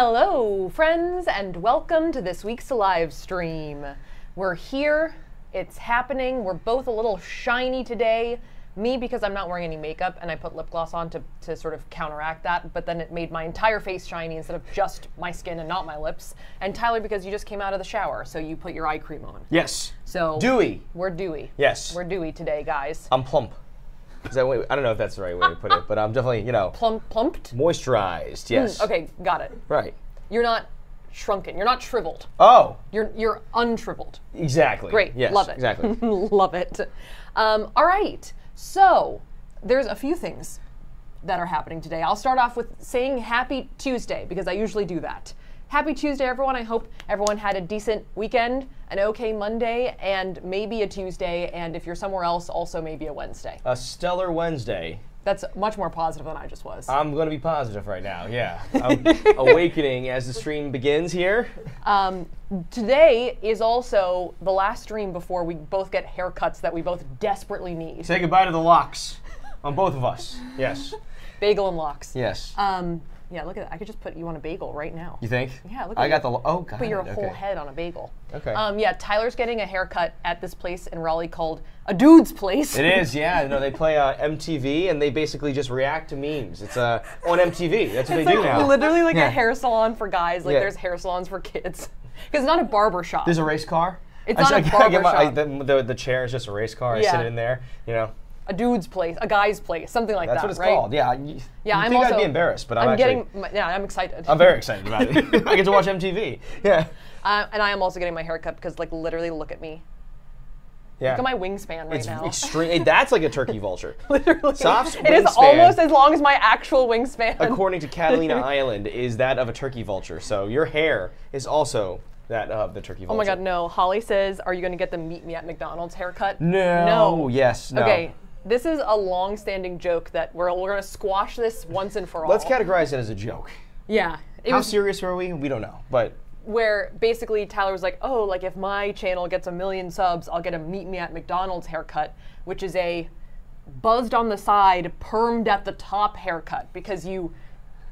Hello, friends, and welcome to this week's live stream. We're here, it's happening. We're both a little shiny today. Me, because I'm not wearing any makeup and I put lip gloss on to sort of counteract that, but then it made my entire face shiny instead of just my skin and not my lips. And Tyler, because you just came out of the shower, so you put your eye cream on. Yes. So dewy. We're dewy. Yes. We're dewy today, guys. I'm plump. Is that way? I don't know if that's the right way to put it, but I'm definitely, you know. Plumped? Moisturized, yes. Okay, got it. Right. You're not shrunken. You're not shriveled. Oh. You're unshriveled. Exactly. Great. Yes, love it. Exactly. Love it. All right. So there's a few things that are happening today. I'll start off with saying Happy Tuesday, because I usually do that. Happy Tuesday, everyone. I hope everyone had a decent weekend, an okay Monday, and maybe a Tuesday, and if you're somewhere else, also maybe a Wednesday. A stellar Wednesday. That's much more positive than I just was. I'm going to be positive right now, yeah. I'm awakening as the stream begins here. Today is also the last stream before we both get haircuts that we both desperately need. Say goodbye to the locks on both of us, yes. Bagel and locks. Yes. Yeah, look at that. I could just put you on a bagel right now. You think? Yeah, look at that. I got the, oh God. Put your whole head on a bagel. Okay. Yeah, Tyler's getting a haircut at this place in Raleigh called a Dude's Place. It is, yeah. No, they play MTV and they basically just react to memes. It's on MTV. That's what it's they do now. Literally like a hair salon for guys. Like there's hair salons for kids. Because it's not a barber shop. There's a race car. It's not a barber shop. The chair is just a race car. Yeah. I sit in there, you know. A dude's place, a guy's place, something like that, right? That's what it's called, yeah. Yeah, I'm also... I'd be embarrassed, but I'm actually... yeah, I'm excited. I'm very excited about it. I get to watch MTV, yeah. And I am also getting my haircut because, like, literally look at me. Yeah. Look at my wingspan right now. It's extreme. That's like a turkey vulture. Literally. Soft's wingspan. It is almost as long as my actual wingspan. According to Catalina Island, is that of a turkey vulture. So your hair is also... that of the turkey vulture. Oh my God, no. Holly says, are you going to get the meet me at McDonald's haircut? No. No. Yes, no. Okay, this is a long-standing joke that we're going to squash this once and for all. Let's categorize it as a joke. Yeah. How serious were we? We don't know, but. Where basically Tyler was like, oh, like if my channel gets 1 million subs, I'll get a meet me at McDonald's haircut, which is a buzzed on the side, permed at the top haircut because you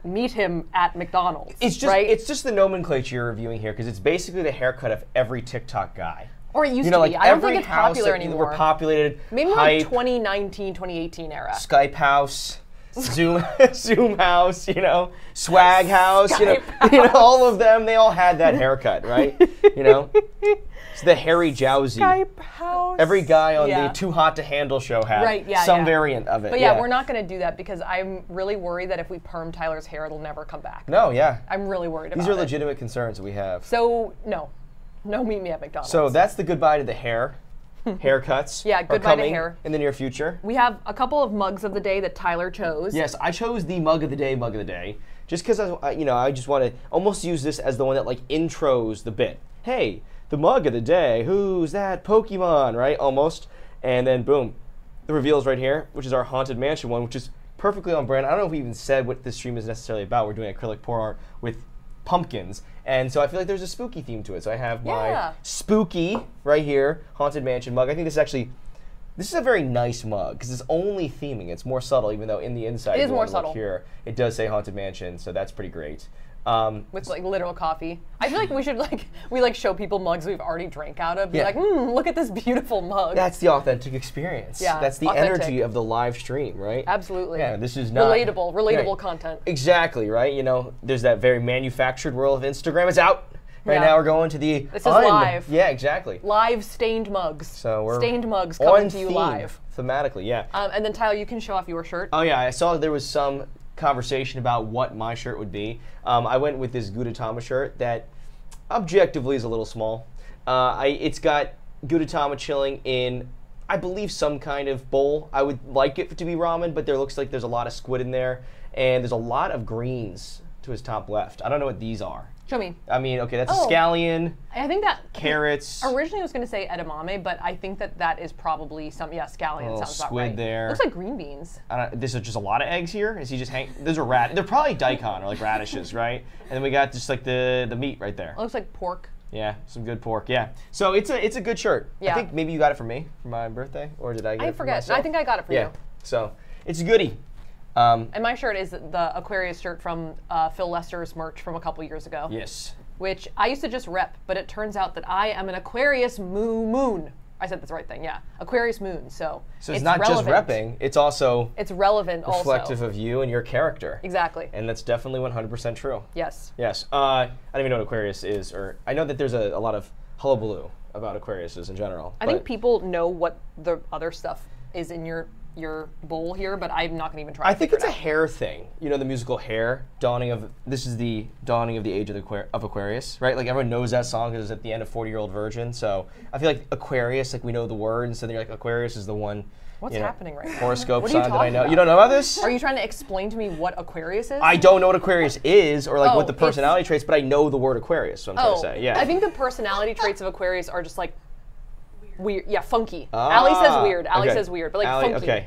meet him at McDonald's. It's just right? It's just the nomenclature you're reviewing here because it's basically the haircut of every TikTok guy. Or it used to be. I don't think it's popular anymore. We're populated. Maybe like 2019, 2018 era. Skype house, Zoom house, you know, swag house, you know, all of them. They all had that haircut, right? You know, it's the hairy Jowsey. Skype house. Every guy on the Too Hot to Handle show had some variant of it. But yeah, we're not going to do that because I'm really worried that if we perm Tyler's hair, it'll never come back. No, yeah. I'm really worried about it. These are legitimate concerns we have. So no. No, meet me at McDonald's. So that's the goodbye to the hair. Haircuts goodbye to hair. In the near future. We have a couple of mugs of the day that Tyler chose. Yes, I chose the mug of the day, just because I just want to almost use this as the one that like intros the bit. Hey, the mug of the day, who's that Pokemon, right? Almost, and then boom, the reveal is right here, which is our Haunted Mansion one, which is perfectly on brand. I don't know if we even said what this stream is necessarily about. We're doing acrylic pour art with pumpkins, and so I feel like there's a spooky theme to it. So I have my spooky right here, Haunted Mansion mug. I think this is a very nice mug because it's only theming. It's more subtle, even though in the inside it is more subtle. Here it does say Haunted Mansion, so that's pretty great. With like literal coffee. I feel like we should like show people mugs we've already drank out of. Be like, look at this beautiful mug. That's the authentic experience. Yeah, that's the energy of the live stream, right? Absolutely. Yeah, this is not relatable content. Exactly, right? You know, there's that very manufactured world of Instagram. It's out right now. We're going to the this is live. Yeah, exactly. Live stained mugs. So we're stained mugs coming to you live thematically. Yeah. And then Tyler, you can show off your shirt. Oh yeah, I saw there was some conversation about what my shirt would be. I went with this Gudetama shirt that objectively is a little small. It's got Gudetama chilling in, I believe, some kind of bowl. I would like it to be ramen, but there looks like there's a lot of squid in there, and there's a lot of greens to his top left. I don't know what these are. Show me. I mean, okay, that's a scallion. I think that carrots. Originally, I was going to say edamame, but I think that is probably some. Yeah, scallion sounds about right. Squid there. Looks like green beans. This is just a lot of eggs here. Is he just hanging? Those are They're probably daikon or like radishes, right? And then we got just like the meat right there. It looks like pork. Yeah, some good pork. Yeah. So it's a good shirt. Yeah. I think maybe you got it for me for my birthday, or did I get it for myself? I forget. I think I got it for you. So it's a goodie. And my shirt is the Aquarius shirt from Phil Lester's merch from a couple years ago. Yes. Which I used to just rep, but it turns out that I am an Aquarius moon. I said that's the right thing, yeah. Aquarius moon, so it's not relevant. Just repping, it's also it's relevant, reflective also. Of you and your character. Exactly. And that's definitely 100% true. Yes. Yes. I don't even know what Aquarius is, or I know that there's a lot of hullabaloo about Aquariuses in general. I think people know what the other stuff is in your bowl here, but I'm not gonna even try. I think it's a hair thing. You know, the musical Hair, this is the dawning of the age of Aquarius, right? Like everyone knows that song because it's at the end of 40-Year-Old Virgin. So I feel like Aquarius, like we know the word, and so then you're like Aquarius is the one. What's happening right now? Horoscope sign that I know. About? You don't know about this? Are you trying to explain to me what Aquarius is? I don't know what Aquarius is or like what the personality traits, but I know the word Aquarius, so I'm trying to say. Yeah. I think the personality traits of Aquarius are just like weird, yeah, funky. Allie says weird. Allie says weird, but like Allie, funky,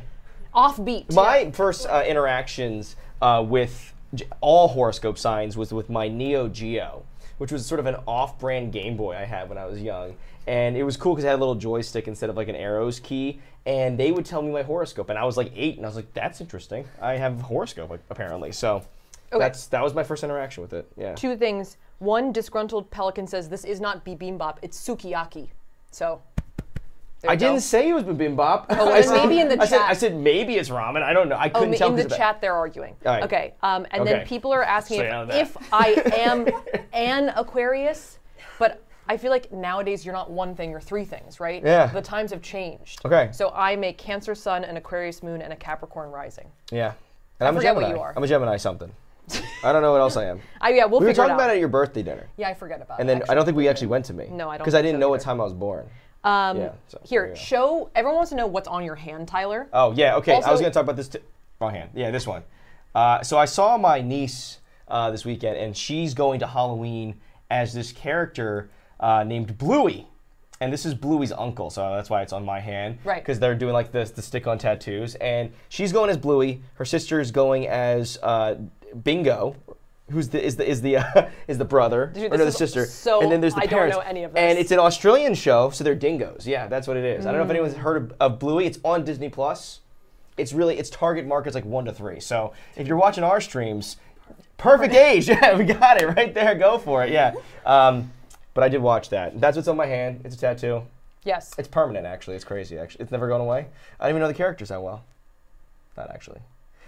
offbeat. My first interactions with all horoscope signs was with my Neo Geo, which was sort of an off-brand Game Boy I had when I was young, and it was cool because I had a little joystick instead of like an arrows key, and they would tell me my horoscope, and I was like 8, and I was like, that's interesting. I have a horoscope apparently, so that was my first interaction with it. Yeah. Two things. One, disgruntled pelican says this is not bibimbap, it's sukiyaki. So. I didn't say it was bibimbap. Oh, well, maybe in the chat. I said maybe it's ramen. I don't know. I couldn't tell. In the chat, they're arguing. Right. Okay. Then people are asking if I am an Aquarius, but I feel like nowadays you're not one thing, you're three things, right? Yeah. The times have changed. Okay. So I'm a Cancer sun, an Aquarius moon, and a Capricorn rising. Yeah. And I'm a Gemini. What you are. I'm a Gemini something. I don't know what else I am. We'll figure it out. We were talking about it at your birthday dinner. Yeah, I forget about it. And then I don't think we actually went to me. No, I don't. Because I didn't know what time I was born. Here, show, everyone wants to know what's on your hand, Tyler. Oh, yeah, okay, also, I was gonna talk about this, wrong hand, yeah, this one. So I saw my niece this weekend, and she's going to Halloween as this character named Bluey. And this is Bluey's uncle, so that's why it's on my hand. Right. Because they're doing like the stick-on tattoos, and she's going as Bluey, her sister's going as Bingo, who's the brother or the sister, and then there's the parents. I don't know any of this. And it's an Australian show, so they're dingoes. Yeah, that's what it is. I don't know if anyone's heard of Bluey. It's on Disney Plus. It's really its target market's like 1 to 3. So if you're watching our streams, perfect age. Yeah, we got it right there. Go for it. Yeah. But I did watch that. That's what's on my hand. It's a tattoo. Yes. It's permanent actually. It's crazy actually. It's never going away. I don't even know the characters that well. Not actually.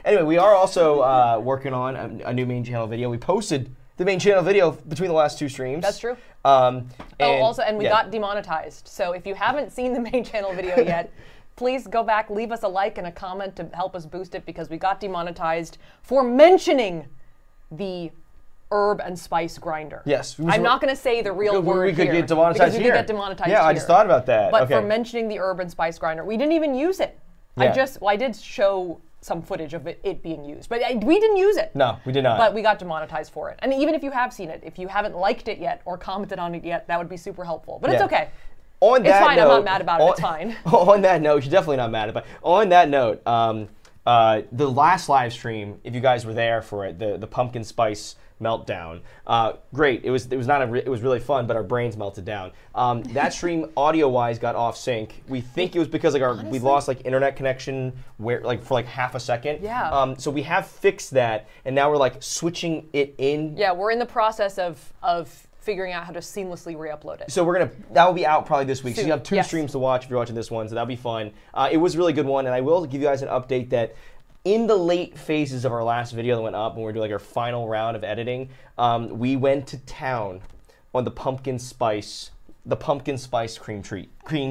Anyway, we are also working on a new main channel video. We posted the main channel video between the last two streams. That's true. And we got demonetized. So if you haven't seen the main channel video yet, please go back, leave us a like and a comment to help us boost it because we got demonetized for mentioning the herb and spice grinder. Yes. I'm not going to say the real word here. We could get demonetized here. Yeah, I just thought about that. But for mentioning the herb and spice grinder, we didn't even use it. Yeah. I did show some footage of it being used. But we didn't use it. No, we did not. But we got demonetized for it. And even if you have seen it, if you haven't liked it yet or commented on it yet, that would be super helpful. But it's okay. It's fine, I'm not mad about it, it's fine. On that note, you're definitely not mad about it. On that note, the last live stream, if you guys were there for it, the pumpkin spice meltdown, great, it was really fun, but our brains melted down. That stream audio-wise got off sync. We think it was because like we lost like internet connection for like half a second. Yeah. So we have fixed that, and now we're like switching it in. Yeah, we're in the process of figuring out how to seamlessly re-upload it. So that will be out probably this week. Soon. So you have two streams to watch if you're watching this one, so that'll be fun. It was a really good one, and I will give you guys an update that in the late phases of our last video that went up when we were doing like our final round of editing, we went to town on the pumpkin spice cream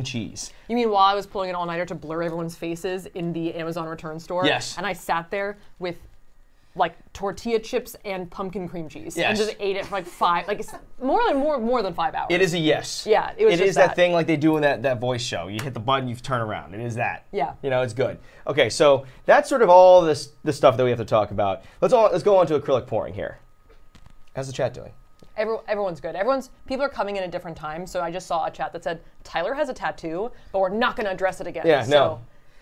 cheese. You mean while I was pulling an all-nighter to blur everyone's faces in the Amazon return store? Yes. And I sat there with like tortilla chips and pumpkin cream cheese, and just ate it for like more than 5 hours. It is a yes. Yeah, it is that thing like they do in that voice show. You hit the button, you turn around. It is that. Yeah. You know, it's good. Okay, so that's sort of all the stuff that we have to talk about. Let's go on to acrylic pouring here. How's the chat doing? Everyone's good. People are coming in at different times. So I just saw a chat that said Tyler has a tattoo, but we're not going to address it again. Yeah. So, no.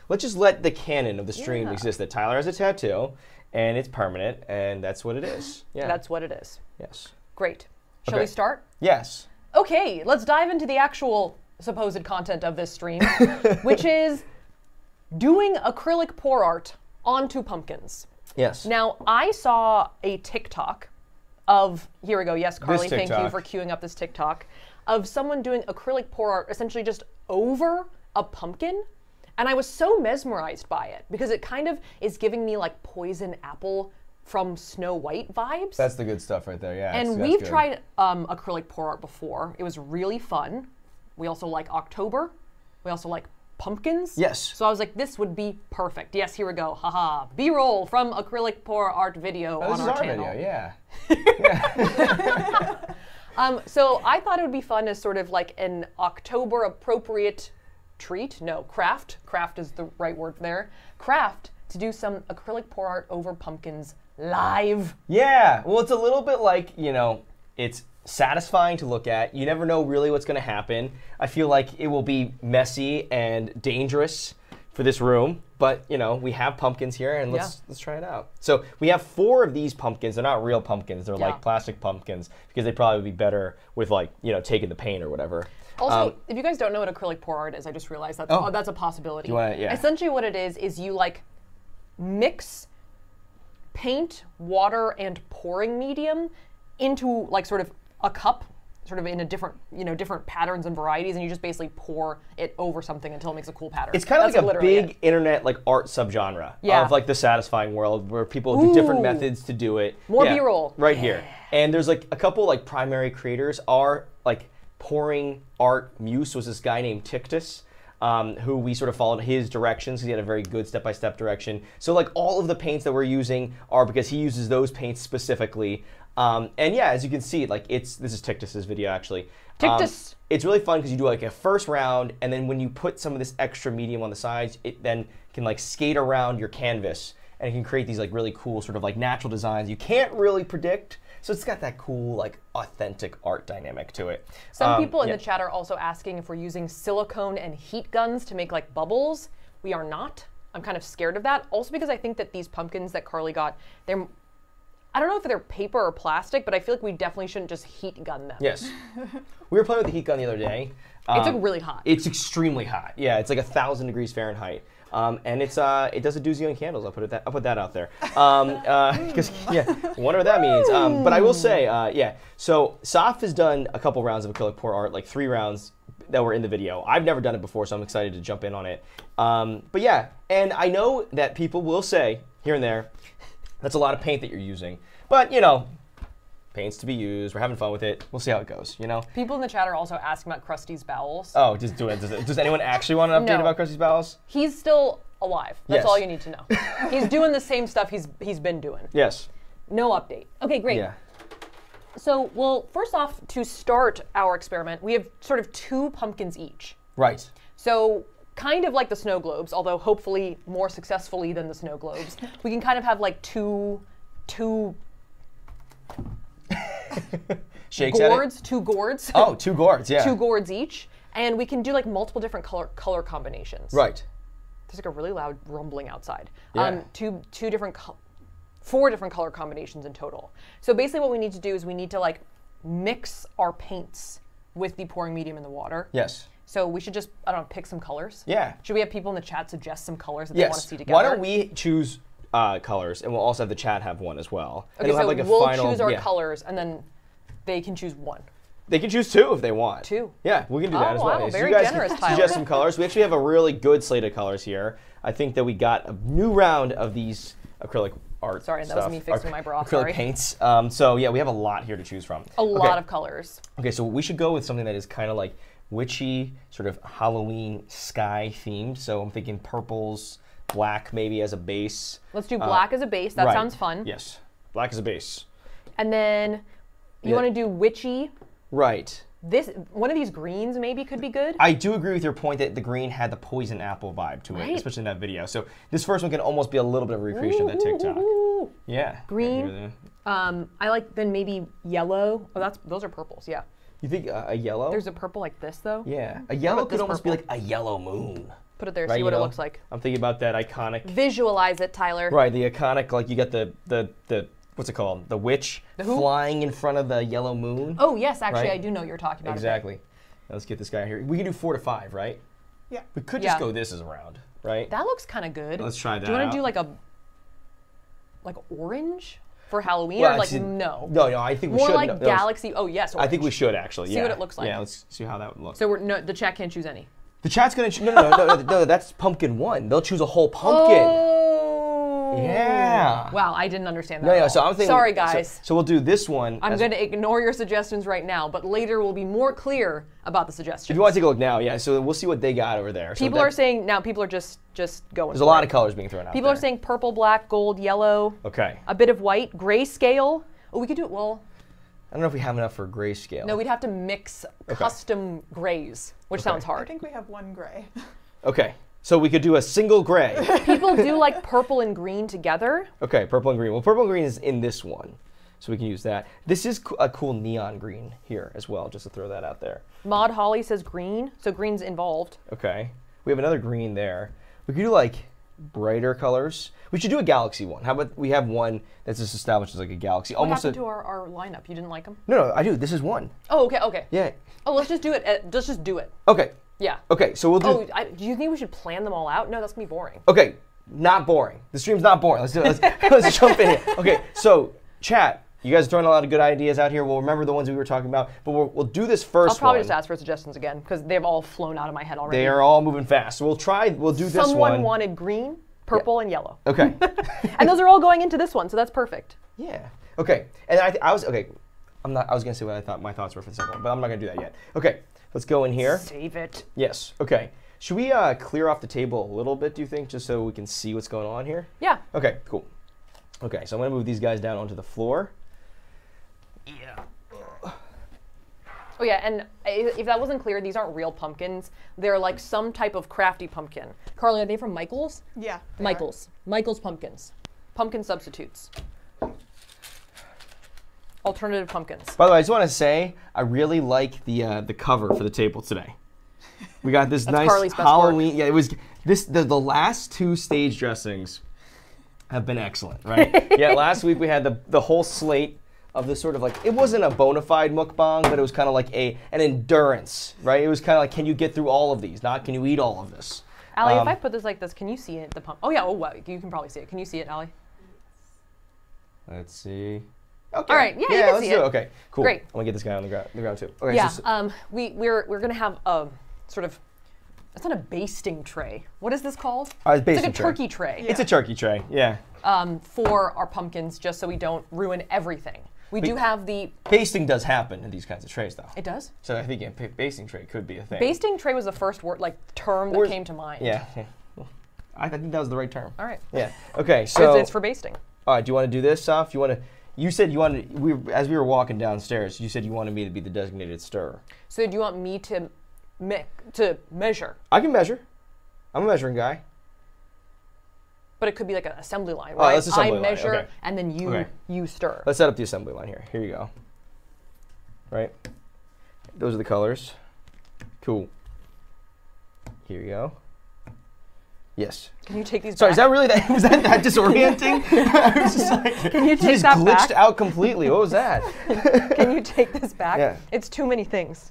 Let's just let the canon of the stream exist that Tyler has a tattoo. And it's permanent, and that's what it is. Yeah. That's what it is. Yes. Great. Shall we start? Yes. Okay, let's dive into the actual supposed content of this stream, which is doing acrylic pour art onto pumpkins. Yes. Now, I saw a TikTok of, here we go, yes, Carly, thank you for queuing up this TikTok, of someone doing acrylic pour art essentially just over a pumpkin. And I was so mesmerized by it because it kind of is giving me like poison apple from Snow White vibes. That's the good stuff right there, yeah. And we've tried acrylic pour art before. It was really fun. We also like October. We also like pumpkins. Yes. So I was like, this would be perfect. Yes, here we go. Haha. B-roll from acrylic pour art video on our channel. This is our video, yeah. Yeah. So I thought it would be fun as sort of like an October appropriate treat. No, craft. Craft is the right word there. Craft to do some acrylic pour art over pumpkins live. Yeah. Well, it's a little bit like, you know, it's satisfying to look at. You never know really what's going to happen. I feel like it will be messy and dangerous for this room, but you know, we have pumpkins here and let's try it out. So we have 4 of these pumpkins. They're not real pumpkins. They're like plastic pumpkins because they probably would be better with like, you know, taking the paint or whatever. Also, if you guys don't know what acrylic pour art is, I just realized that's, oh, that's a possibility. Essentially what it is you like mix paint, water, and pouring medium into like sort of a cup, sort of in a different, you know, different patterns and varieties, and you just basically pour it over something until it makes a cool pattern. It's kind of like a big internet like art subgenre of like the satisfying world where people do different methods to do it. More B-roll. Right here. And there's like a couple like primary creators are like pouring art muse was this guy named Tictus, who we sort of followed his directions because he had a very good step-by-step direction. So like all of the paints that we're using are because he uses those paints specifically. And yeah, as you can see, like this is Tictus's video actually. Tictus. It's really fun because you do like a first round, and then when you put some of this extra medium on the sides, it then can like skate around your canvas, and it can create these like really cool sort of like natural designs you can't really predict. So it's got that cool like authentic art dynamic to it. Some people in the chat are also asking if we're using silicone and heat guns to make like bubbles. We are not. I'm kind of scared of that. Also because I think that these pumpkins that Carly got, they're, I don't know if they're paper or plastic, but I feel like we definitely shouldn't just heat gun them. Yes. We were playing with the heat gun the other day. It's like really hot. It's extremely hot. Yeah, it's like 1,000 degrees Fahrenheit. And it's it does a doozy on candles. I'll put that out there. Because wonder what that means. But I will say, So Saf has done a couple rounds of acrylic pour art, like 3 rounds that were in the video. I've never done it before, so I'm excited to jump in on it. But yeah, and I know that people will say here and there, that's a lot of paint that you're using. But, you know, paint's to be used. We're having fun with it. We'll see how it goes, you know? People in the chat are also asking about Krusty's bowels. Oh, just do it. Does anyone actually want an update about Krusty's bowels? He's still alive. That's all you need to know. He's doing the same stuff he's been doing. Yes. No update. Okay, great. Yeah. So, well, first off, to start our experiment, we have sort of 2 pumpkins each. Right. So, kind of like the snow globes, although hopefully more successfully than the snow globes, we can kind of have like two gourds, 2 gourds. Oh, 2 gourds, yeah. 2 gourds each, and we can do like multiple different color combinations. Right. There's like a really loud rumbling outside. Yeah. 4 different color combinations in total. So basically what we need to do is we need to like mix our paints with the pouring medium in the water. Yes. So we should just, I don't know, pick some colors. Yeah. Should we have people in the chat suggest some colors that they want to see together? Why don't we choose colors, and we'll also have the chat have one as well. Okay, so we'll choose our colors, and then they can choose one. They can choose 2 if they want. 2. Yeah, we can do that as well. Wow, very generous, Tyler. Suggest some colors. We actually have a really good slate of colors here. I think that we got a new round of these acrylic art stuff. That was me fixing my bra. Acrylic paints. So yeah, we have a lot here to choose from. A lot of colors. Okay, so we should go with something that is kind of like witchy, sort of Halloween sky themed. So I'm thinking purples, black maybe as a base. Let's do black as a base. That sounds fun. Yes, black as a base. And then you want to do witchy. Right. One of these greens maybe could be good. I do agree with your point that the green had the poison apple vibe to it, especially in that video. So this first one can almost be a little bit of a recreation of that TikTok. Yeah. Green. I like then maybe yellow. Oh, those are purples. Yeah. You think a yellow? There's a purple like this, though. Yeah. A yellow could almost be like a yellow moon. Put it there, see what it looks like. I'm thinking about that iconic. Visualize it, Tyler. Right, the iconic, like you got the what's it called? The witch flying in front of the yellow moon. Oh, yes, actually, I do know what you're talking about. Exactly. Let's get this guy here. We can do 4 to 5, right? Yeah. We could just go this as a round, right? That looks kind of good. Let's try that out. Do you want to do like a like orange for Halloween? Well, or like no? No, no, I think we should. More like no, galaxy, oh yes, orange. I think we should actually, yeah. See what it looks like. Yeah, let's see how that would look. So we're, no, the chat can't choose any? The chat's gonna choose, no, that's pumpkin one. They'll choose a whole pumpkin. Oh. Yeah. Wow, I didn't understand that. No, no, so I'm thinking, sorry guys. So we'll do this one. I'm gonna ignore your suggestions right now, but later we'll be more clear about the suggestions. If you want to take a look now, yeah, so we'll see what they got over there. People are saying, now people are just going. There's a lot of colors being thrown out there. People are saying purple, black, gold, yellow. Okay. A bit of white, grayscale. Oh, we could do it, well. I don't know if we have enough for grayscale. No, we'd have to mix custom grays, which sounds hard. I think we have one gray. Okay, so we could do a single gray. People do like purple and green together. Okay, purple and green. Well, purple and green is in this one, so we can use that. This is a cool neon green here as well, just to throw that out there. Maud Holly says green, so green's involved. Okay, we have another green there. We could do like brighter colors. We should do a galaxy one. How about we have one that's just established as like a galaxy? What happened to our lineup? You didn't like them? No, no, I do. This is one. Oh, okay, okay. Yeah. Oh, let's just do it. Let's just do it. Okay. Yeah. Okay, so we'll do. Oh, do you think we should plan them all out? No, that's gonna be boring. Okay, not boring. The stream's not boring. Let's do it. Let's jump in here. Okay, so chat. You guys are throwing a lot of good ideas out here. We'll remember the ones we were talking about, but we'll do this first one. I'll probably just ask for suggestions again, because they've all flown out of my head already. They are all moving fast. So we'll try, we'll do this one. Someone wanted green, purple, and yellow. Okay. And those are all going into this one, so that's perfect. Yeah. Okay, and I was gonna say what I thought, my thoughts were for the second one, but I'm not gonna do that yet. Okay, let's go in here. Save it. Yes, okay. Should we clear off the table a little bit, do you think, just so we can see what's going on here? Yeah. Okay, cool. Okay, so I'm gonna move these guys down onto the floor. Yeah. Oh yeah, and if that wasn't clear, these aren't real pumpkins. They're like some type of crafty pumpkin. Carly, are they from Michael's? Yeah. Michael's. Michael's pumpkins. Pumpkin substitutes. Alternative pumpkins. By the way, I just want to say I really like the cover for the table today. We got this nice Halloween. Yeah, it was this the last two stage dressings have been excellent, right? Yeah, last week we had the whole slate of this sort of like, it wasn't a bona fide mukbang, but it was kind of like an endurance, right? It was kind of like, can you get through all of these? Not can you eat all of this? Allie, if I put this like this, can you see it? The pump. Oh yeah, oh wow, you can probably see it. Can you see it, Allie? Let's see. Okay. All right, yeah, you can let's see do it. Okay, cool. Great. I'm gonna get this guy on the ground too. Okay, yeah, so, we're gonna have a sort of, it's not a basting tray. What is this called? It's like a turkey tray. Yeah. It's a turkey tray, yeah. For our pumpkins, just so we don't ruin everything. We do have the... Basting does happen in these kinds of trays, though. It does? So I think a basting tray could be a thing. Basting tray was the first word, like, term that came to mind. Yeah. I think that was the right term. All right. Yeah. Okay, so... It's for basting. All right, do you want to do this, Saf? You want to... You said you wanted... as we were walking downstairs, you said you wanted me to be the designated stirrer. So do you want me to measure? I can measure. I'm a measuring guy. But it could be like an assembly line, right? That's assembly line. I measure, and then you stir. Let's set up the assembly line here. Here you go. Right? Those are the colors. Cool. Here you go. Yes. Can you take these back? Sorry, is that really that? Was that disorienting? I was just like, can you take that back? Glitched out completely. What was that? Can you take this back? Yeah. It's too many things.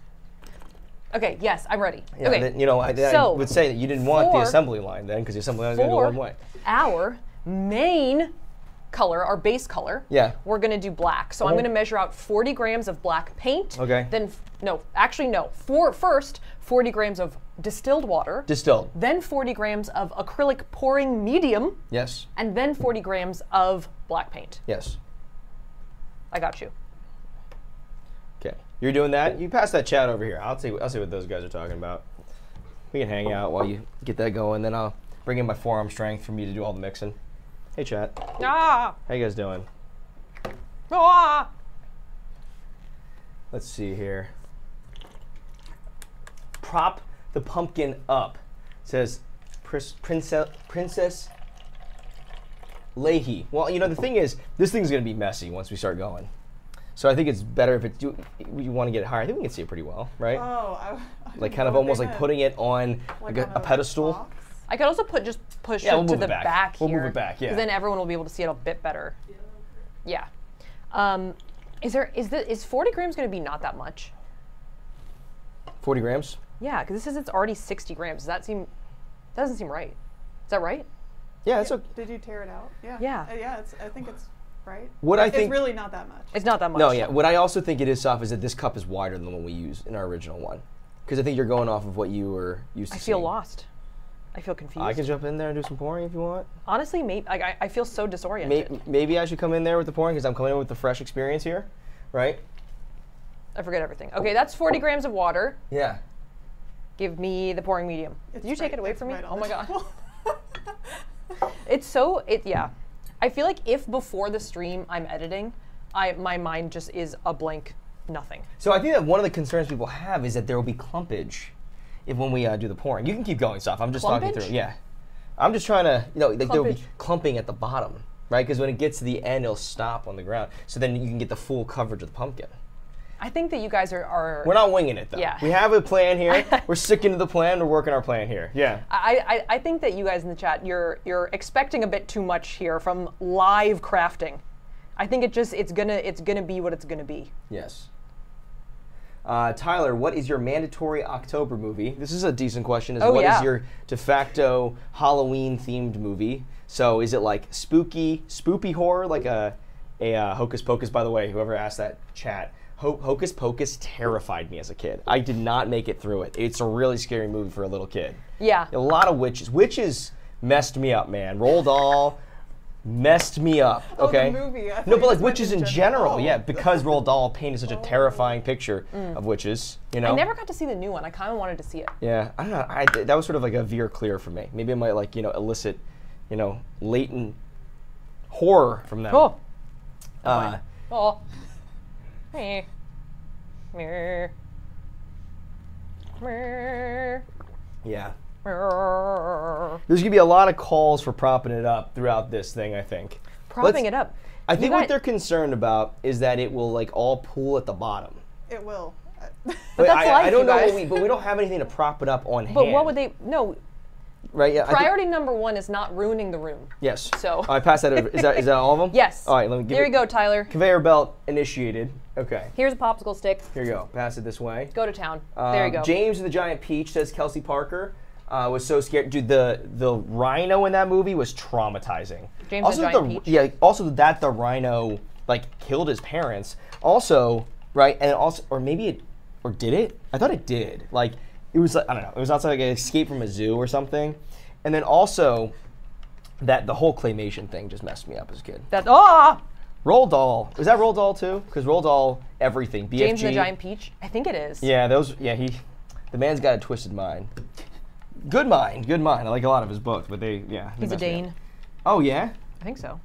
Okay, yes, I'm ready. Yeah, okay. You know, I would say that you didn't want the assembly line then, because the assembly line is going to go one way. Our main color, our base color, we're going to do black. So I'm going to measure out 40 grams of black paint. Okay. Then, no, actually, no. First, 40 grams of distilled water. Distilled. Then 40 grams of acrylic pouring medium. Yes. And then 40 grams of black paint. Yes. I got you. You're doing that? You pass that chat over here. I'll see what those guys are talking about. We can hang out while you get that going, then I'll bring in my forearm strength for me to do all the mixing. Hey, chat. Ah! How you guys doing? Ah! Let's see here. Prop the pumpkin up. It says Princess Leahy. Well, you know, the thing is, this thing's going to be messy once we start going. So I think it's better if it's, you want to get it higher. I think we can see it pretty well, right? Oh, like kind of almost like putting it on like a pedestal. Box? I could also push it to the back here. We'll move it back, yeah. Then everyone will be able to see it a bit better. Yeah. Is 40 grams going to be not that much? 40 grams? Yeah, because it's already 60 grams. That doesn't seem right. Is that right? Yeah, it's okay. Did you tear it out? Yeah. Yeah. Yeah, it's, I think it's right. What I think it's really not that much. It's not that much. No, yeah. What I also think it is soft is that this cup is wider than the one we used in our original one, because I think you're going off of what you were used to. I feel lost. I feel confused. I can jump in there and do some pouring if you want. Honestly, maybe I feel so disoriented. Maybe I should come in there with the pouring because I'm coming in with the fresh experience here, right? I forget everything. Okay, that's 40 grams of water. Yeah. Give me the pouring medium. Did you take it away from me? Right, oh my god. It's so yeah. I feel like if before the stream I'm editing, my mind just is a blank nothing. So I think that one of the concerns people have is that there will be clumpage. When we do the pouring, you can keep going, Soph. I'm just talking through. Yeah, I'm just trying to, you know, like there will be clumping at the bottom, right? Because when it gets to the end, it'll stop on the ground. So then you can get the full coverage of the pumpkin. I think that you guys are. We're not winging it though. Yeah. We have a plan here. We're sticking to the plan. We're working our plan here. Yeah. I think that you guys in the chat, you're expecting a bit too much here from live crafting. I think it just it's gonna be what it's gonna be. Yes. Tyler, what is your mandatory October movie? This is a decent question. What is your de facto Halloween-themed movie? So is it like spoopy horror, like a Hocus Pocus? By the way, whoever asked that chat, Hocus Pocus terrified me as a kid. I did not make it through it. It's a really scary movie for a little kid. Yeah. A lot of witches. Witches messed me up, man. Roald Dahl. Messed me up, okay? The movie. No, but like witches in general, yeah, because Roald Dahl painted such a terrifying picture of witches, you know? I never got to see the new one. I kind of wanted to see it. Yeah, I don't know. That was sort of like a veer clear for me. Maybe it might, like, you know, elicit, you know, latent horror from them. Cool. Yeah. There's gonna be a lot of calls for propping it up throughout this thing, I think. Propping it up. I think what they're concerned about is that it will like all pool at the bottom. It will. But that's life, I don't know, but we don't have anything to prop it up on hand. But what would they? No. Right. Yeah. Priority number one is not ruining the room. Yes. So. I pass that over. Is that all of them? Yes. All right. Let me. There you go, Tyler. Conveyor belt initiated. Okay. Here's a popsicle stick. Here you go. Pass it this way. Go to town. There you go. James the Giant Peach says Kelsey Parker. Was so scared, dude. The rhino in that movie was traumatizing. James also, the Giant Peach. Yeah. Also, that the rhino like killed his parents. Also, right, and also, or maybe it, or did it? I thought it did. Like it was, like, I don't know. It was outside like an escape from a zoo or something. And then also, the whole claymation thing just messed me up as a kid. Roald Dahl. Was that Roald Dahl too? Because Roald Dahl, everything. BFG. James the Giant Peach. I think it is. Yeah. Those. Yeah. The man's got a twisted mind. Good mind, good mind. I like a lot of his books, but he's a Dane. Oh yeah? I think so.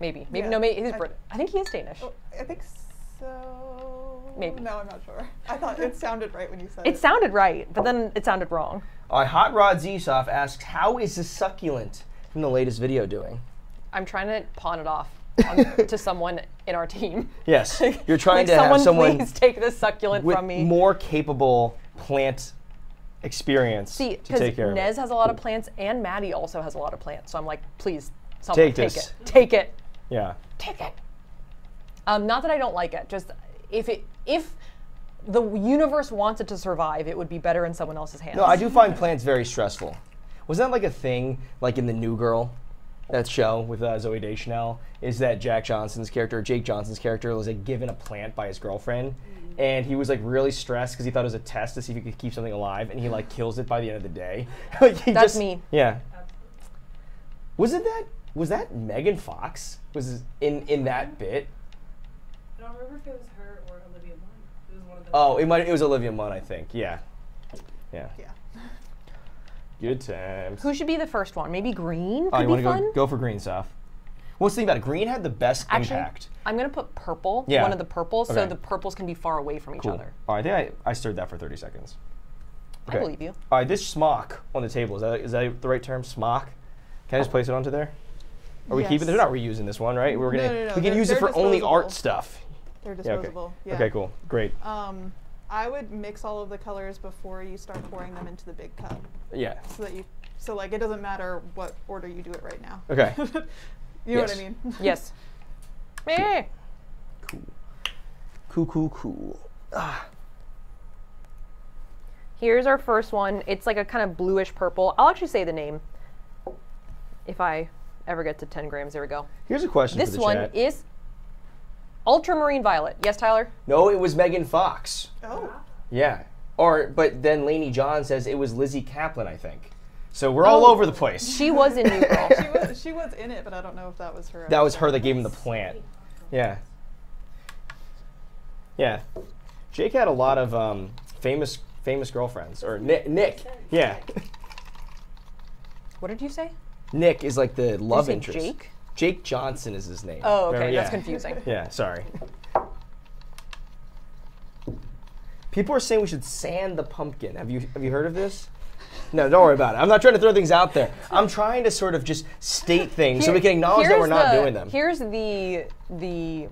Maybe no. Maybe he's British. I think he is Danish. Oh, I think so. Maybe. No, I'm not sure. I thought it sounded right when you said it. It sounded right, but then it sounded wrong. All right, Hot Rod Zsoff asks, "How is the succulent from the latest video doing?" I'm trying to pawn it off to someone in our team. Yes, you're trying to have someone please take this succulent from me. More capable plant. Experience See, to take care Nez of it. Has a lot of plants, and Maddie also has a lot of plants. So I'm like, please, someone take it. Yeah. Take it. Not that I don't like it. Just if the universe wants it to survive, it would be better in someone else's hands. No, I do find plants very stressful. Wasn't that like a thing, like in the New Girl, that show with Zooey Deschanel? Is that Jake Johnson's character, was like given a plant by his girlfriend? And he was like really stressed because he thought it was a test to see if he could keep something alive, and he like kills it by the end of the day. Like, that's me. Yeah. Was it that? Was that Megan Fox? Was in that bit? I don't remember if it was her or Olivia Munn. It was one of those. Oh, it was Olivia Munn, I think. Yeah. Yeah. Yeah. Good times. Who should be the first one? Maybe Green. Could be fun. Go for Green, Soph. Well, let's think about it. Green had the best impact. I'm going to put purple, one of the purples, so the purples can be far away from each other. All right, I think I stirred that for 30 seconds. Okay. I believe you. All right, this smock on the table, is that the right term, smock? Can I just place it onto there? Are we keeping it? We're not reusing this one, right? No. We can use it for only art stuff. They're disposable. Yeah, okay, cool, great. I would mix all of the colors before you start pouring them into the big cup. Yeah. So like it doesn't matter what order you do it right now. Okay. You know what I mean? Yes. Cool. Cool. Ah. Here's our first one. It's like a kind of bluish purple. I'll actually say the name. if I ever get to 10 grams. There we go. Here's a question for the chat. This one is ultramarine violet. Yes, Tyler? No, it was Megan Fox. Oh. Yeah. Or, but then Lainey John says it was Lizzie Kaplan, I think. So we're all over the place. She was in New Girl. she was in it, but I don't know if that was her. That was her that gave him the plant. Yeah. Yeah. Jake had a lot of famous girlfriends. Or Nick. Yeah. What did you say? Nick is like the love interest. Jake? Jake Johnson is his name. Oh, okay. Remember? That's confusing. Yeah, sorry. People are saying we should sand the pumpkin. Have you heard of this? No, don't worry about it. I'm not trying to throw things out there. I'm trying to sort of just state things so we can acknowledge that we're not doing them. Here's the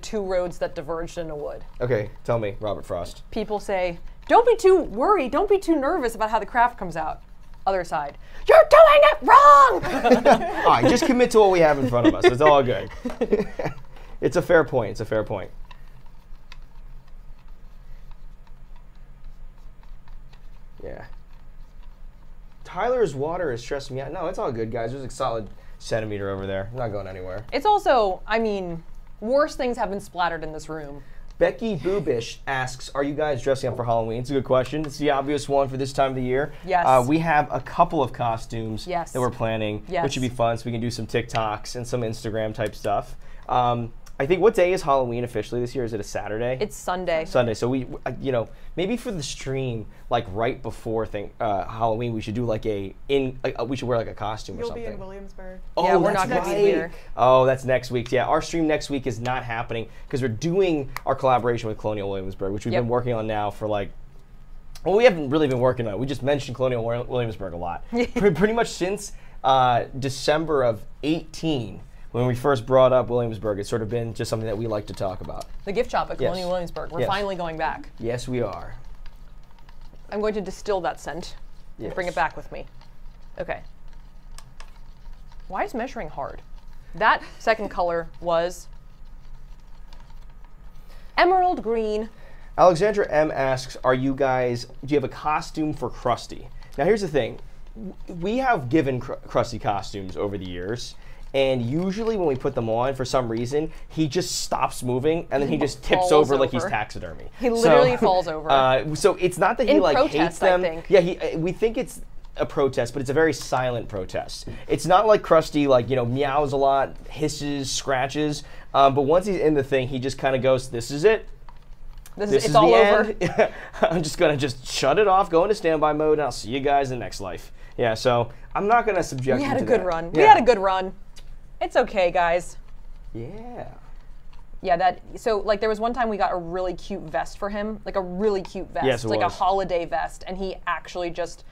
two roads that diverged in a wood. Okay, tell me, Robert Frost. People say, don't be too worried, don't be too nervous about how the craft comes out. Other side, you're doing it wrong! All right, just commit to what we have in front of us. It's all good. It's a fair point, it's a fair point. Yeah. Tyler's water is stressing me out. No, it's all good, guys. There's a solid centimeter over there. I'm not going anywhere. It's also, I mean, worse things have been splattered in this room. Becky Boobish asks, are you guys dressing up for Halloween? It's a good question. It's the obvious one for this time of the year. Yes. We have a couple of costumes that we're planning, which should be fun, so we can do some TikToks and some Instagram type stuff. I think, what day is Halloween officially this year? Is it a Saturday? It's Sunday. Sunday. So we, you know, maybe for the stream, like right before Halloween, we should do like we should wear like a costume or something. You'll be in Williamsburg. Oh, yeah, we're not gonna be here. Oh, that's next week. Yeah, our stream next week is not happening because we're doing our collaboration with Colonial Williamsburg, which we've been working on now for like. Well, we haven't really been working on it. We just mentioned Colonial Williamsburg a lot, pretty much since December of 2018. When we first brought up Williamsburg, it's sort of been just something that we like to talk about. The gift shop at Colonial Williamsburg. We're finally going back. Yes, we are. I'm going to distill that scent and bring it back with me. Okay. Why is measuring hard? That second color was emerald green. Alexandra M asks, do you have a costume for Krusty? Now, here's the thing. We have given Krusty costumes over the years. And usually when we put them on, for some reason, he just stops moving, and then he just tips over like he's taxidermy. He literally falls over. So it's not that he hates them. I think. Yeah, we think it's a protest, but it's a very silent protest. It's not like Krusty, like, you know, meows a lot, hisses, scratches. But once he's in the thing, he just kind of goes, "This is it. This is all over. I'm just gonna shut it off, go into standby mode, and I'll see you guys in the next life." Yeah. So I'm not gonna subject. We had a good run. Yeah. We had a good run. It's okay, guys. Yeah. Yeah, so like there was one time we got a really cute vest for him, like a really cute vest, a holiday vest, and he actually just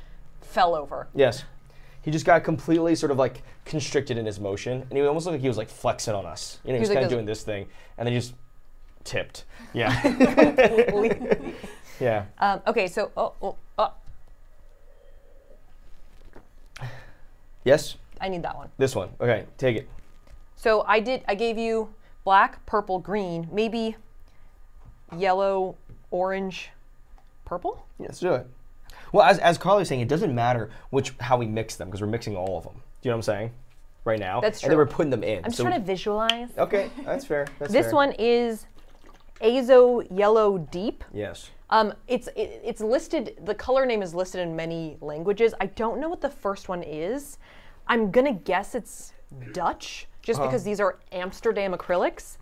fell over. Yes. He just got completely sort of like constricted in his motion, and he almost looked like he was like flexing on us. You know, he was kind of doing this thing, and then he just tipped. Yeah. Completely. Yeah. Okay, so, Yes? I need that one. This one. Okay, take it. So I gave you black, purple, green, maybe yellow, orange, purple? Yeah, let's do it. Well, as Carly was saying, it doesn't matter how we mix them because we're mixing all of them. Do you know what I'm saying? Right now. That's true. And then we're putting them in. I'm just trying to visualize. Okay, that's fair. That's fair. This one is Azo Yellow Deep. Yes. It's listed, the color name is listed in many languages. I don't know what the first one is. I'm gonna guess it's Dutch, just because these are Amsterdam acrylics,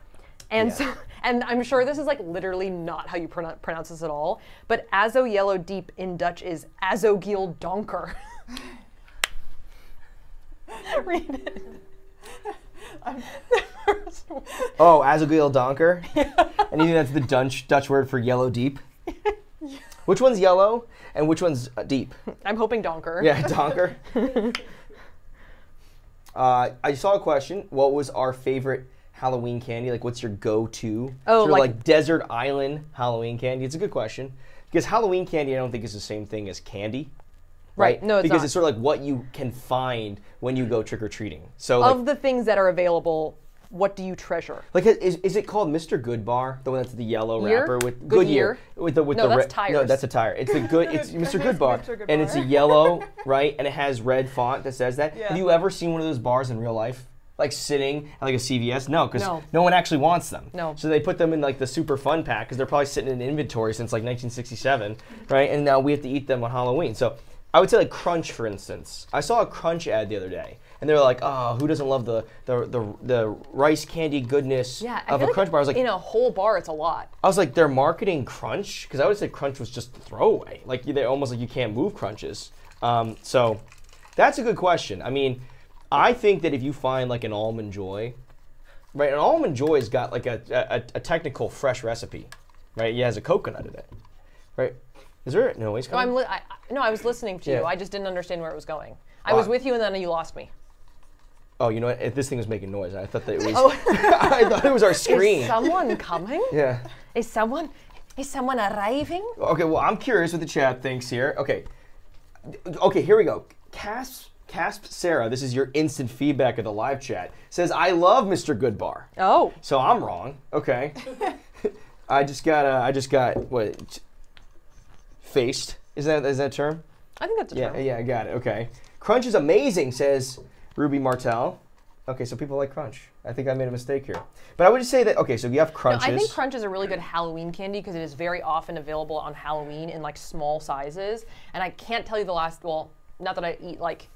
and so, and I'm sure this is like literally not how you pronounce this at all. But Azo Yellow Deep in Dutch is Azogiel Donker. Read it. Oh, Azogiel Donker. Yeah. And you think that's the Dutch word for yellow deep? Yeah. Which one's yellow and which one's deep? I'm hoping Donker. Yeah, Donker. I saw a question. What was our favorite Halloween candy? Like, what's your go-to? Oh, like desert island Halloween candy. It's a good question because Halloween candy, I don't think, is the same thing as candy, right? No, it's because it's sort of like what you can find when you go trick or treating. So, of the things that are available, what do you treasure? Like, is it called Mr. Goodbar? The one that's the yellow wrapper with Goodyear with the no, that's tires. No, that's a tire. It's the good. It's Mr. Goodbar, and it's a yellow, right? And it has red font that says that. Yeah. Have you ever seen one of those bars in real life? Like sitting at like a CVS? No, because no one actually wants them. No. So they put them in like the super fun pack because they're probably sitting in inventory since like 1967, right? And now we have to eat them on Halloween. So I would say like Crunch, for instance. I saw a Crunch ad the other day, and they were like, oh, who doesn't love the rice candy goodness of a Crunch bar? I was like, in a whole bar, it's a lot. I was like, they're marketing Crunch? Because I would say Crunch was just a throwaway. Like, they're almost like you can't move Crunches. So that's a good question. I mean, I think that if you find like an Almond Joy, right? An Almond Joy's got like a technical fresh recipe, right? It has a coconut in it, right? Is there noise coming? No, I was listening to you. I just didn't understand where it was going. I was with you, and then you lost me. Oh, you know what? If this thing was making noise, I thought that it was. Oh. I thought it was our screen. Is someone coming? Yeah. Is someone arriving? Okay. Well, I'm curious what the chat thinks here. Okay. Okay. Here we go. Casp Sarah, this is your instant feedback of the live chat, says, I love Mr. Goodbar. Oh. So I'm wrong. Okay. I just got what? Faced. Is that a term? I think that's a term. Yeah, I got it. Okay. Crunch is amazing, says Ruby Martel. Okay, so people like Crunch. I think I made a mistake here. But I would just say that, okay, so you have Crunches. No, I think Crunch is a really good Halloween candy because it is very often available on Halloween in like small sizes. And I can't tell you the last, well, not that I eat like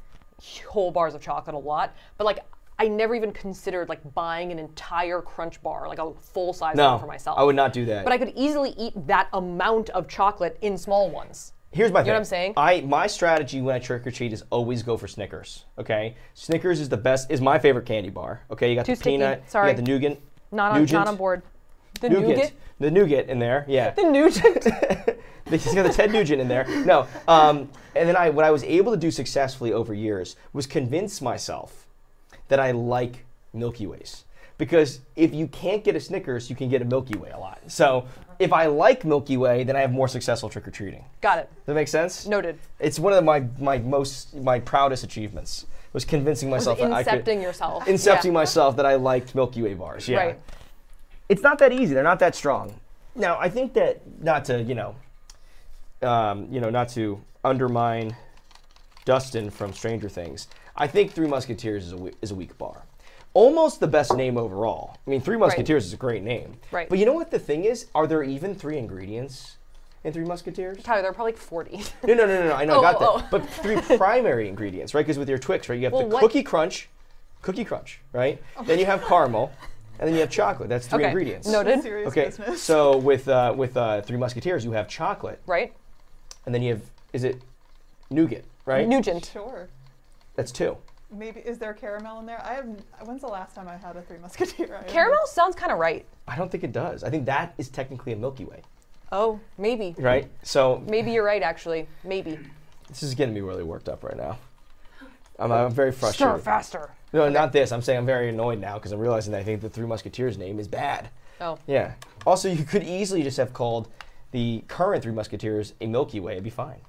whole bars of chocolate a lot, but like I never even considered like buying an entire Crunch bar, like a full size one for myself. I would not do that. But I could easily eat that amount of chocolate in small ones. Here's my thing. You know what I'm saying? My strategy when I trick or treat is always go for Snickers. Okay, Snickers is the best. Is my favorite candy bar. Okay, you got the peanut. Sorry. You got the nougat. Not on board. The nougat. The nougat in there. Yeah. The nougat. He's got the Ted Nugent in there. No. And then what I was able to do successfully over years was convince myself that I like Milky Ways. Because if you can't get a Snickers, you can get a Milky Way a lot. So if I like Milky Way, then I have more successful trick-or-treating. Got it. Does that make sense? Noted. It's one of my proudest achievements was convincing myself Incepting myself that I liked Milky Way bars. Yeah. Right. It's not that easy. They're not that strong. Now, I think that not to undermine Dustin from Stranger Things, I think Three Musketeers is a weak bar. Almost the best name overall. I mean, Three Musketeers is a great name. Right. But you know what the thing is? Are there even three ingredients in Three Musketeers? Tyler, there are probably like 40. No, I know, But three primary ingredients, right? Because with your Twix, right, you have cookie crunch, right? Oh. Then you have caramel. And then you have chocolate. That's three ingredients. Noted. Okay. Business. So with Three Musketeers, you have chocolate. Right. And then you have nougat, right? Nugent. Sure. That's two. Maybe is there caramel in there? When's the last time I had a Three Musketeer? Caramel sounds kind of right. I don't think it does. I think that is technically a Milky Way. Oh, maybe. Right. So maybe you're right, actually. Maybe. This is getting me really worked up right now. I'm very frustrated. Stir faster. No, not this. I'm saying I'm very annoyed now because I'm realizing that I think the Three Musketeers name is bad. Oh. Yeah. Also, you could easily just have called the current Three Musketeers a Milky Way. It'd be fine.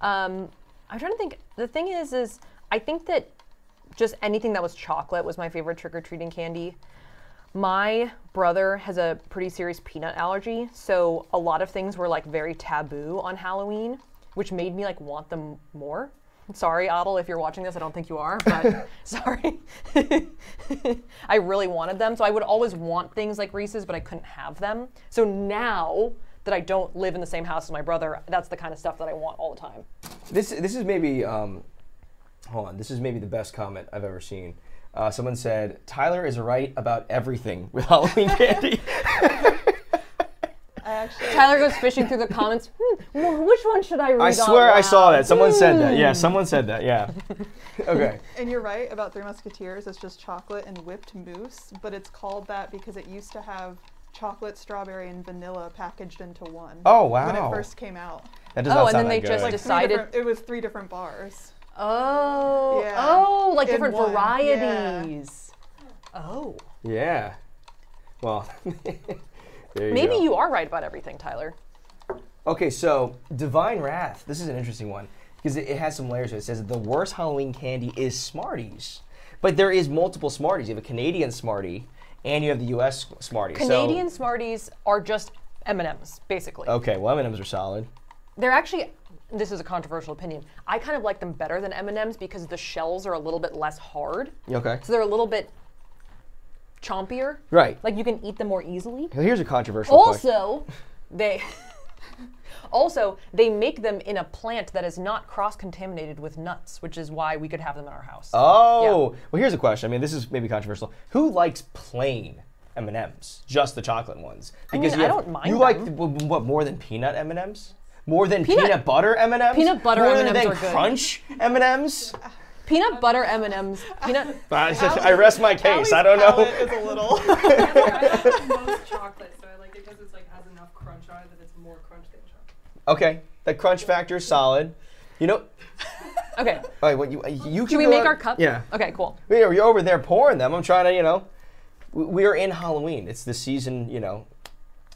I'm trying to think. The thing is I think that just anything that was chocolate was my favorite trick-or-treating candy. My brother has a pretty serious peanut allergy, so a lot of things were like very taboo on Halloween, which made me like want them more. Sorry, Adel, if you're watching this, I don't think you are, but sorry. I really wanted them. So I would always want things like Reese's, but I couldn't have them. So now that I don't live in the same house as my brother, that's the kind of stuff that I want all the time. This is maybe, hold on, this is maybe the best comment I've ever seen. Someone said, Tyler is right about everything with Halloween candy. Tyler goes fishing through the comments. Which one should I read? I swear I saw that. Someone said that. Yeah, someone said that. Yeah. Okay. And you're right about Three Musketeers. It's just chocolate and whipped mousse, but it's called that because it used to have chocolate, strawberry, and vanilla packaged into one. Oh, wow. When it first came out. That does not sound that good. Oh, and then they just like decided. It was three different bars. Oh. Yeah. Oh, like different varieties. Yeah. Oh. Yeah. Well. Maybe you are right about everything, Tyler. Okay, so Divine Wrath. This is an interesting one because it has some layers to it. It says the worst Halloween candy is Smarties. But there is multiple Smarties. You have a Canadian Smartie and you have the U.S. Smartie. Canadian Smarties are just M&Ms, basically. Okay, well, M&Ms are solid. They're actually, this is a controversial opinion, I kind of like them better than M&Ms because the shells are a little bit less hard. Okay. So they're a little bit chompier. Right. Like you can eat them more easily. Here's a controversial also, they make them in a plant that is not cross-contaminated with nuts, which is why we could have them in our house. Oh, yeah. Well, here's a question. I mean, this is maybe controversial. Who likes plain M&Ms, just the chocolate ones? Because I mean, I don't mind them. You like, what, more than peanut M&Ms? More than peanut butter M&Ms? Peanut butter M&Ms are good. More than Crunch M&Ms? Peanut butter M&Ms. Peanut. I rest my case. I don't know. It's a little. I like most chocolate, so I like it because it's like has enough crunch on it that it's more crunch than chocolate. Okay, the crunch factor is solid. You know. Okay. All right. What you can we make our cup? Yeah. Okay. Cool. You're over there pouring them. I'm trying to. You know, we are in Halloween. It's the season. You know.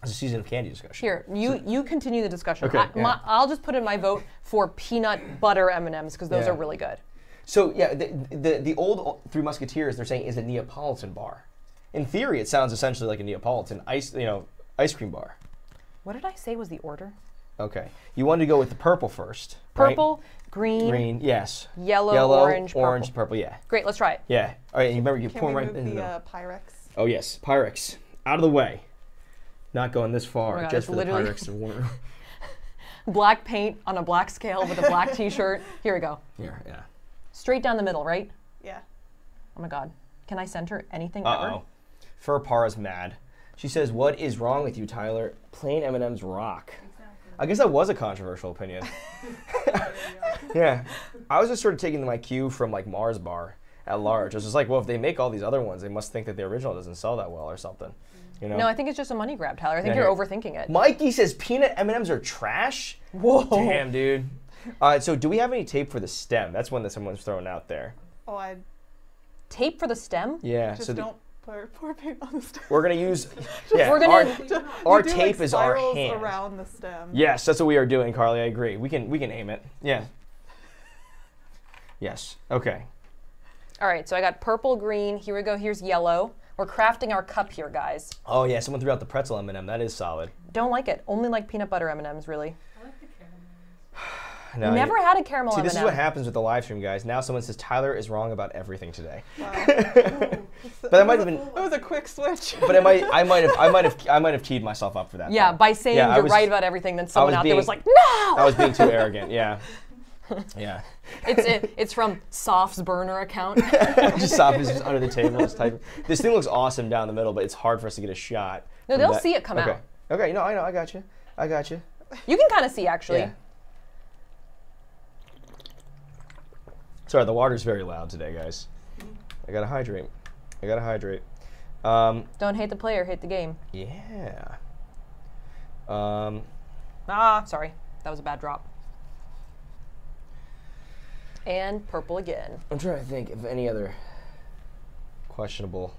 It's a season of candy discussion. Here, you continue the discussion. Okay, I'll just put in my vote for peanut butter M&Ms because those are really good. So yeah, the old Three Musketeers, they're saying, is a Neapolitan bar. In theory, it sounds essentially like a Neapolitan ice cream bar. What did I say was the order? Okay, you wanted to go with the purple first. Purple, right? green, yes. Yellow, orange, purple. Yeah. Great, let's try it. Yeah. All right, remember you pour right in the Pyrex. Oh yes, Pyrex out of the way. Not going this far, just for the Pyrex to warm. Black paint on a black scale with a black t-shirt. Here we go. Here, yeah. Straight down the middle, right? Yeah. Oh my God. Can I send her anything ever? Furpara's mad. She says, what is wrong with you, Tyler? Plain M&M's rock. Exactly. I guess that was a controversial opinion. Yeah. I was just sort of taking my cue from like Mars Bar at large. I was just like, well, if they make all these other ones, they must think that the original doesn't sell that well or something. You know? No, I think it's just a money grab, Tyler. I think you're overthinking it. Mikey says peanut M&Ms are trash? Whoa. Damn, dude. All right, so do we have any tape for the stem? That's one that someone's throwing out there. Oh, Tape for the stem? Yeah. Just so don't pour paint on the stem. We're going to use... yeah, our tape is our hand. Around the stem. Yes, that's what we are doing, Carly. I agree. We can aim it. Yeah. Yes. Okay. All right, so I got purple, green. Here we go. Here's yellow. We're crafting our cup here, guys. Oh yeah, someone threw out the pretzel M&M. That is solid. Don't like it. Only like peanut butter M&Ms, really. I like the caramel. No, never had a caramel M&M. See, this is what happens with the live stream, guys. Now someone says Tyler is wrong about everything today. Wow. But I might have been. That was a quick switch. But I might have keyed myself up for that. Yeah, by saying you're right about everything, then someone out there was like, no. I was being too arrogant. Yeah. Yeah. It's from Soft's burner account. Just Soft is just under the table. Just typing. This thing looks awesome down the middle, but it's hard for us to get a shot. No, they'll see it come out. Okay, no, I know, I got you. You can kind of see, actually. Yeah. Sorry, the water's very loud today, guys. I gotta hydrate. Don't hate the player, hate the game. Yeah. Sorry. That was a bad drop. And purple again. I'm trying to think of any other questionable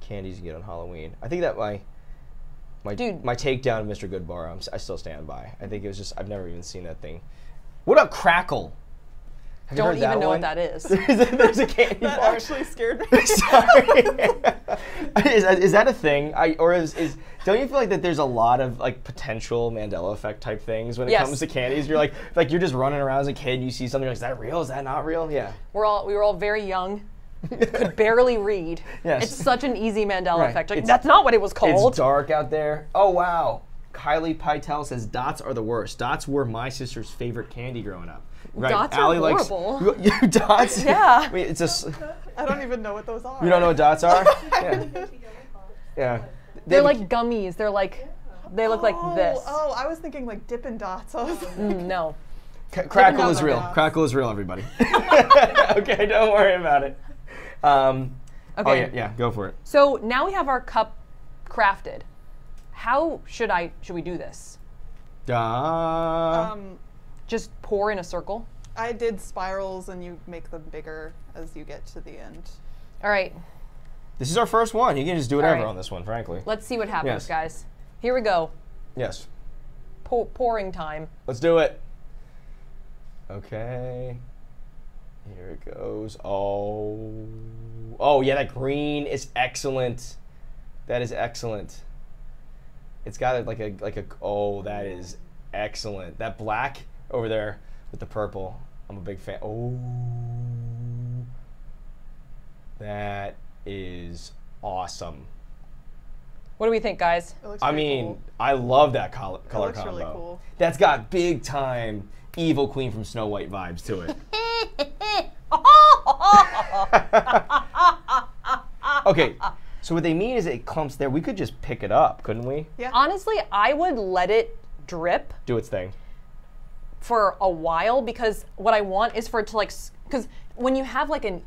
candies you get on Halloween. I think that my takedown of Mr. Goodbar, I still stand by. I think it was just, I've never even seen that thing. What about Crackle? Have you heard that one? Don't even know what that is. There's a candy bar. That actually scared me. Sorry. Is that a thing? Don't you feel like that there's a lot of like potential Mandela effect type things when it comes to candies? You're like you're just running around as a kid and you see something like, is that real? Is that not real? Yeah. We were all very young. Could barely read. Yes. It's such an easy Mandela effect. Like, that's not what it was called. It's dark out there. Oh wow. Kylie Pytel says Dots are the worst. Dots were my sister's favorite candy growing up. Right. Dots Allie are horrible. Dots? Yeah. I mean, I don't even know what those are. You don't know what Dots are? Yeah. They're like gummies. They're like, they look like this. Oh, I was thinking like Dippin' Dots. I was like, no. Crackle is real. Dots. Crackle is real, everybody. Okay, don't worry about it. Okay. Oh, yeah, go for it. So now we have our cup crafted. How should we do this? Just pour in a circle? I did spirals and you make them bigger as you get to the end. All right. This is our first one. You can just do whatever on this one, frankly. Let's see what happens, guys. Here we go. Yes. Pouring time. Let's do it. Okay. Here it goes. Oh. Oh, yeah, that green is excellent. That is excellent. It's got like a oh, that is excellent. That black over there with the purple. I'm a big fan. Oh. That is awesome. What do we think, guys? It looks really cool. I love that color it looks combo. Really cool. That's got big time evil queen from Snow White vibes to it. Okay, so what they mean is it clumps there. We could just pick it up, couldn't we? Yeah. Honestly, I would let it drip. Do its thing. For a while, because what I want is for it to like, because when you have like a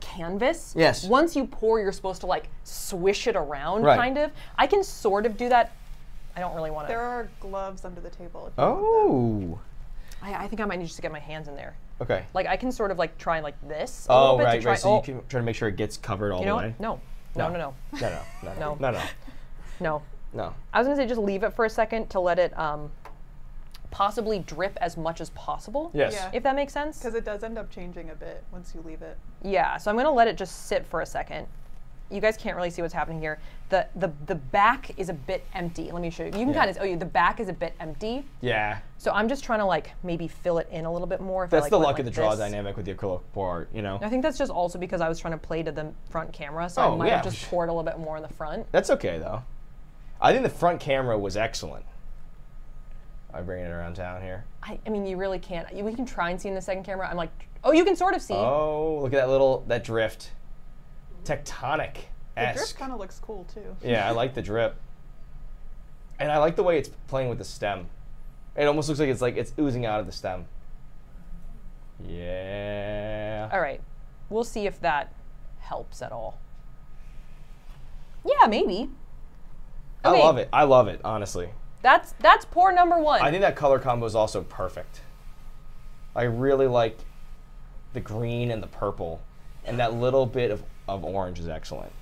canvas. Yes. Once you pour, you're supposed to like swish it around, right. Kind of. I can sort of do that. I don't really want to. There are gloves under the table. If you want them. I think I might need just to get my hands in there. Okay. Like I can sort of like try like this. Oh, right, right. So you can try to make sure it gets covered all the way. No. No, no, no. No, no, no, no, no, no. No. No. I was gonna say just leave it for a second to let it possibly drip as much as possible. Yes. Yeah. If that makes sense. Because it does end up changing a bit once you leave it. Yeah. So I'm gonna let it just sit for a second. You guys can't really see what's happening here. The back is a bit empty. Let me show you. You can kind of the back is a bit empty. Yeah. So I'm just trying to like maybe fill it in a little bit more. If that's the luck of the draw dynamic with the acrylic part, you know. I think that's just also because I was trying to play to the front camera, so I might have just poured a little bit more in the front. That's okay though. I think the front camera was excellent. I'm bringing it around town here. I mean, you really can't. We can try and see in the second camera. I'm like, oh, you can sort of see. Oh, look at that that drift. Tectonic-esque. The drip kind of looks cool too. Yeah, I like the drip, and I like the way it's playing with the stem. It almost looks like it's oozing out of the stem. Yeah. All right, we'll see if that helps at all. Yeah, maybe. Okay. I love it. I love it, honestly. That's pour number one. I think that color combo is also perfect. I really like the green and the purple, and that little bit of orange is excellent.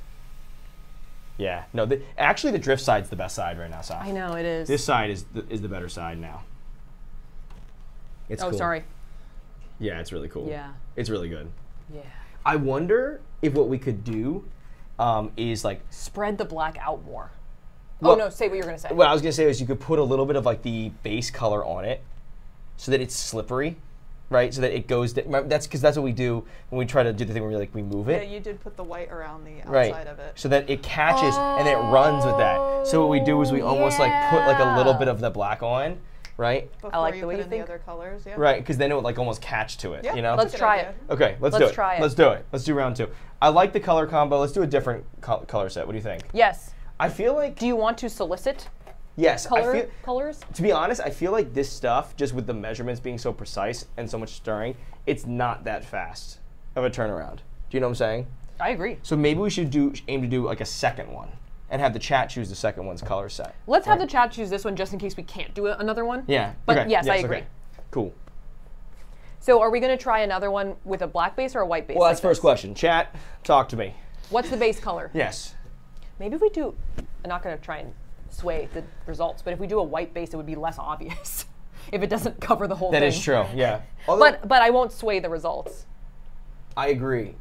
Yeah, no, actually the drift side's the best side right now, Saf. I know, it is. This side is the better side now. It's cool. Oh, sorry. Yeah, it's really cool. Yeah. It's really good. Yeah. I wonder if what we could do is like... Spread the black out more. Well, oh no, say what you were gonna say. What I was gonna say is you could put a little bit of like the base color on it so that it's slippery. Right, so that it goes. That's because that's what we do when we try to do the thing where we like we move it. Yeah, you did put the white around the outside of it, so that it catches and it runs with that. So what we do is we almost like put like a little bit of the black on, right? Before I like the way you put in the other colors, yeah. Right, because then it would like almost catch to it. Yeah, you know. Let's try it. Okay, let's do it. Let's do round two. I like the color combo. Let's do a different color set. What do you think? Yes. I feel like. Do you want to solicit? Yes, colors. To be honest, I feel like this stuff, just with the measurements being so precise and so much stirring, it's not that fast of a turnaround. Do you know what I'm saying? I agree. So maybe we should aim to do like a second one and have the chat choose the second one's color set. Let's have the chat choose this one just in case we can't do another one. Yeah. But okay. Yes, I agree. Okay. Cool. So are we going to try another one with a black base or a white base? Well, that's the first question. Chat, talk to me. What's the base color? Yes. Maybe we do. I'm not going to try and sway the results, but if we do a white base, it would be less obvious if it doesn't cover the whole thing. That is true, yeah. But I won't sway the results. I agree.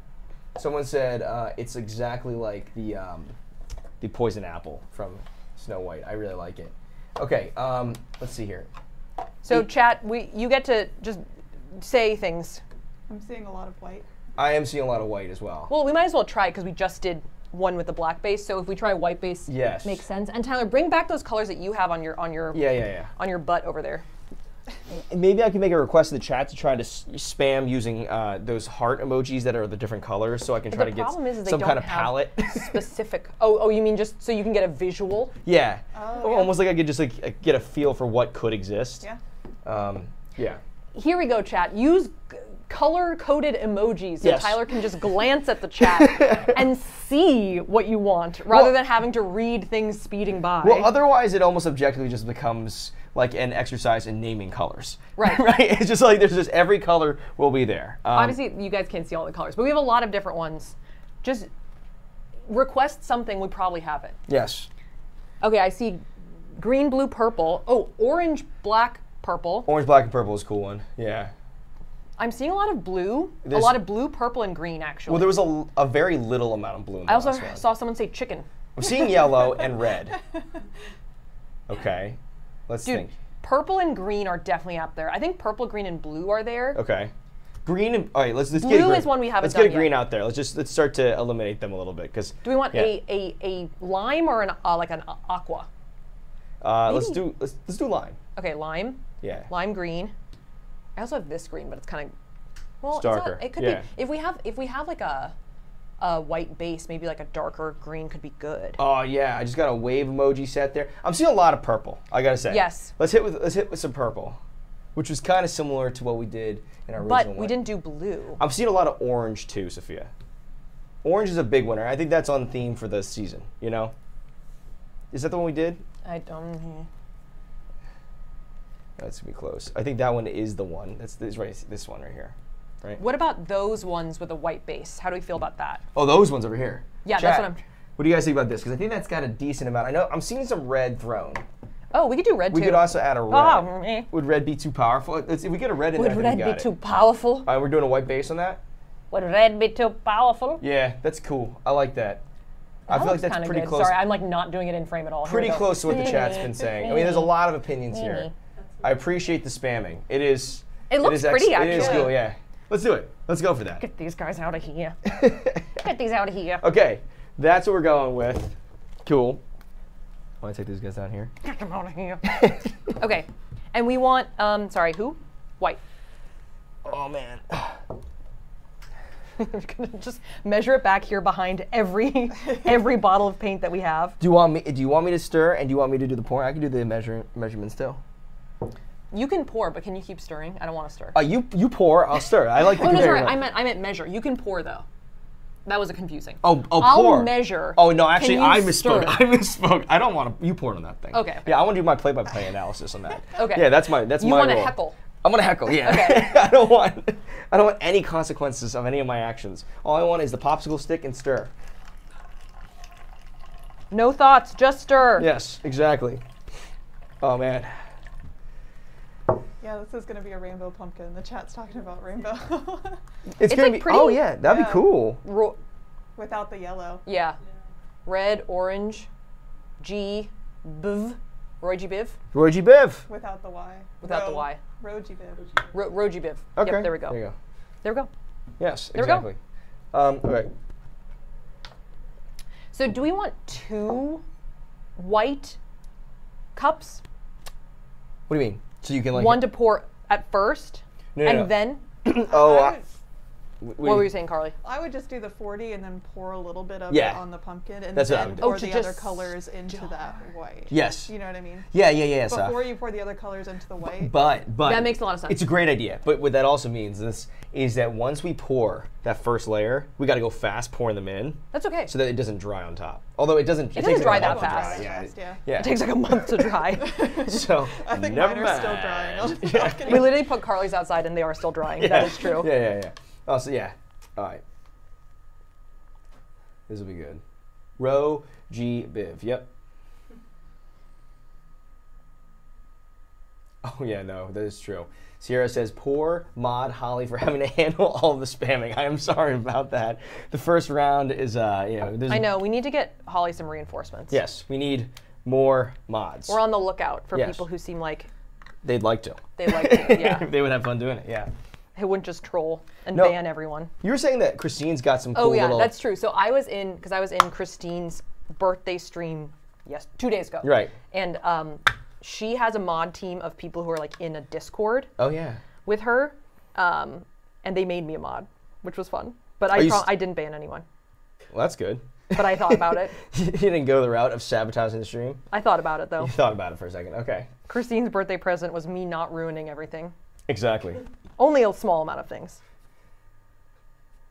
Someone said it's exactly like the poison apple from Snow White. I really like it. Okay, let's see here. So chat, you get to just say things. I'm seeing a lot of white. I am seeing a lot of white as well. Well, we might as well try it because we just did one with the black base. So if we try white base, it makes sense. And Tyler, bring back those colors that you have on your butt over there. Maybe I can make a request to the chat to try to spam using those heart emojis that are the different colors, so I can try to get some kind of palette. Specific. Oh, you mean just so you can get a visual? Yeah. Almost like I could just like get a feel for what could exist. Yeah. Yeah. Here we go, chat. Use color-coded emojis so Tyler can just glance at the chat and see what you want rather than having to read things speeding by. Well, otherwise it almost objectively just becomes like an exercise in naming colors. Right. Right? It's just like there's just every color will be there. Obviously, you guys can't see all the colors, but we have a lot of different ones. Just request something, we probably have it. Yes. Okay, I see green, blue, purple. Oh, orange, black, purple. Orange, black, and purple is a cool one. Yeah. I'm seeing a lot of blue. There's a lot of blue, purple, and green, actually. Well, there was a very little amount of blue in the last one. I also saw someone say chicken. I'm seeing yellow and red. Okay. Let's think. Purple and green are definitely out there. I think purple, green, and blue are there. Okay. Green and, all right, let's get a green. Blue is one we haven't done yet. Let's get a green out there. Let's start to eliminate them a little bit. Do we want a lime or like an aqua? Let's do lime. Okay, lime. Yeah. Lime green. I also have this green, but it's kind of, well, it's darker. It could be, if we have like a white base, maybe like a darker green could be good. Oh yeah, I just got a wave emoji set there. I'm seeing a lot of purple, I gotta say. Yes. Let's hit with some purple, which was kind of similar to what we did in our original one. But we didn't do blue. I'm seeing a lot of orange too, Sophia. Orange is a big winner. I think that's on theme for the season, you know? Is that the one we did? I don't know. That's gonna be close. I think that one is the one. That's right, this one right here, right? What about those ones with a white base? How do we feel about that? Oh, those ones over here. Yeah, Chat, that's what I'm. What do you guys think about this? Because I think that's got a decent amount. I know I'm seeing some red thrown. Oh, we could do red too. We could also add a red. Oh. Would red be too powerful? Let's, if we get a red in there, Would red be too powerful? All right, we're doing a white base on that. Would red be too powerful? Yeah, that's cool. I like that. I feel like that's pretty close. Sorry, I'm like not doing it in frame at all. Pretty close to what the chat's been saying. I mean, there's a lot of opinions here. I appreciate the spamming. It looks pretty, actually. It is cool, yeah. Let's do it. Let's go for that. Get these guys out of here. Get these out of here. Okay, that's what we're going with. Cool. I want to take these guys down here. Get them out of here. Okay, and we want, sorry, who? White. Oh, man. I'm gonna just measure it back here behind every bottle of paint that we have. Do you want me to stir and do you want me to do the pouring? I can do the measurements too. You can pour, but can you keep stirring? I don't want to stir. You pour, I'll stir. I like the I meant measure. You can pour though. That was confusing. Pour. I'll measure. Oh no, actually I misspoke. I don't want to. You poured on that thing. Okay. Yeah, I want to do my play-by-play analysis on that. Okay. Yeah, that's my role. You want to heckle. I'm gonna heckle, yeah. Okay. I don't want any consequences of any of my actions. All I want is the popsicle stick and stir. No thoughts, just stir. Yes, exactly. Oh man. Yeah, this is gonna be a rainbow pumpkin. The chat's talking about rainbow. it's gonna like be pretty, oh yeah, that'd be cool. Without the yellow. Yeah. Red, orange, G, bv. Roy G. Biv? Roy G. Biv. Without the Y. Without the Y. Roy G. Biv. Roy G. Biv. Okay. Yep, there we go. There you go. There we go. Yes, exactly. All right. So do we want two white cups? What do you mean? So you can like... One to pour at first, and then... What were you saying, Carly? I would just do the 40 and then pour a little bit of it on the pumpkin and then pour the other colors into that white. Yes. You know what I mean? Yeah. Before you pour the other colors into the white. But that makes a lot of sense. It's a great idea. But what that also means is that once we pour that first layer, we got to go fast pouring them in. That's okay. So that it doesn't dry on top. Although it doesn't dry that fast. Yeah. It takes like a month to dry. So I think mine are still drying. Yeah. We literally put Carly's outside and they are still drying. Yeah. That is true. Yeah. Oh, so yeah. All right. This will be good. Row G Biv. Yep. Oh, yeah, no, that is true. Sierra says, poor Mod Holly for having to handle all the spamming. I am sorry about that. The first round is, I know. We need to get Holly some reinforcements. Yes, we need more mods. We're on the lookout for people who seem like... They'd like to. They'd like to, yeah. They would have fun doing it, yeah. It wouldn't just troll and ban everyone. You were saying that Christine's got some cool little... Oh, yeah, that's true. So I was in Christine's birthday stream, 2 days ago. Right. And she has a mod team of people who are like in a Discord. Oh, yeah. With her. And they made me a mod, which was fun. But I didn't ban anyone. Well, that's good. But I thought about it. You didn't go the route of sabotaging the stream? I thought about it, though. You thought about it for a second. Okay. Christine's birthday present was me not ruining everything. Exactly. Only a small amount of things.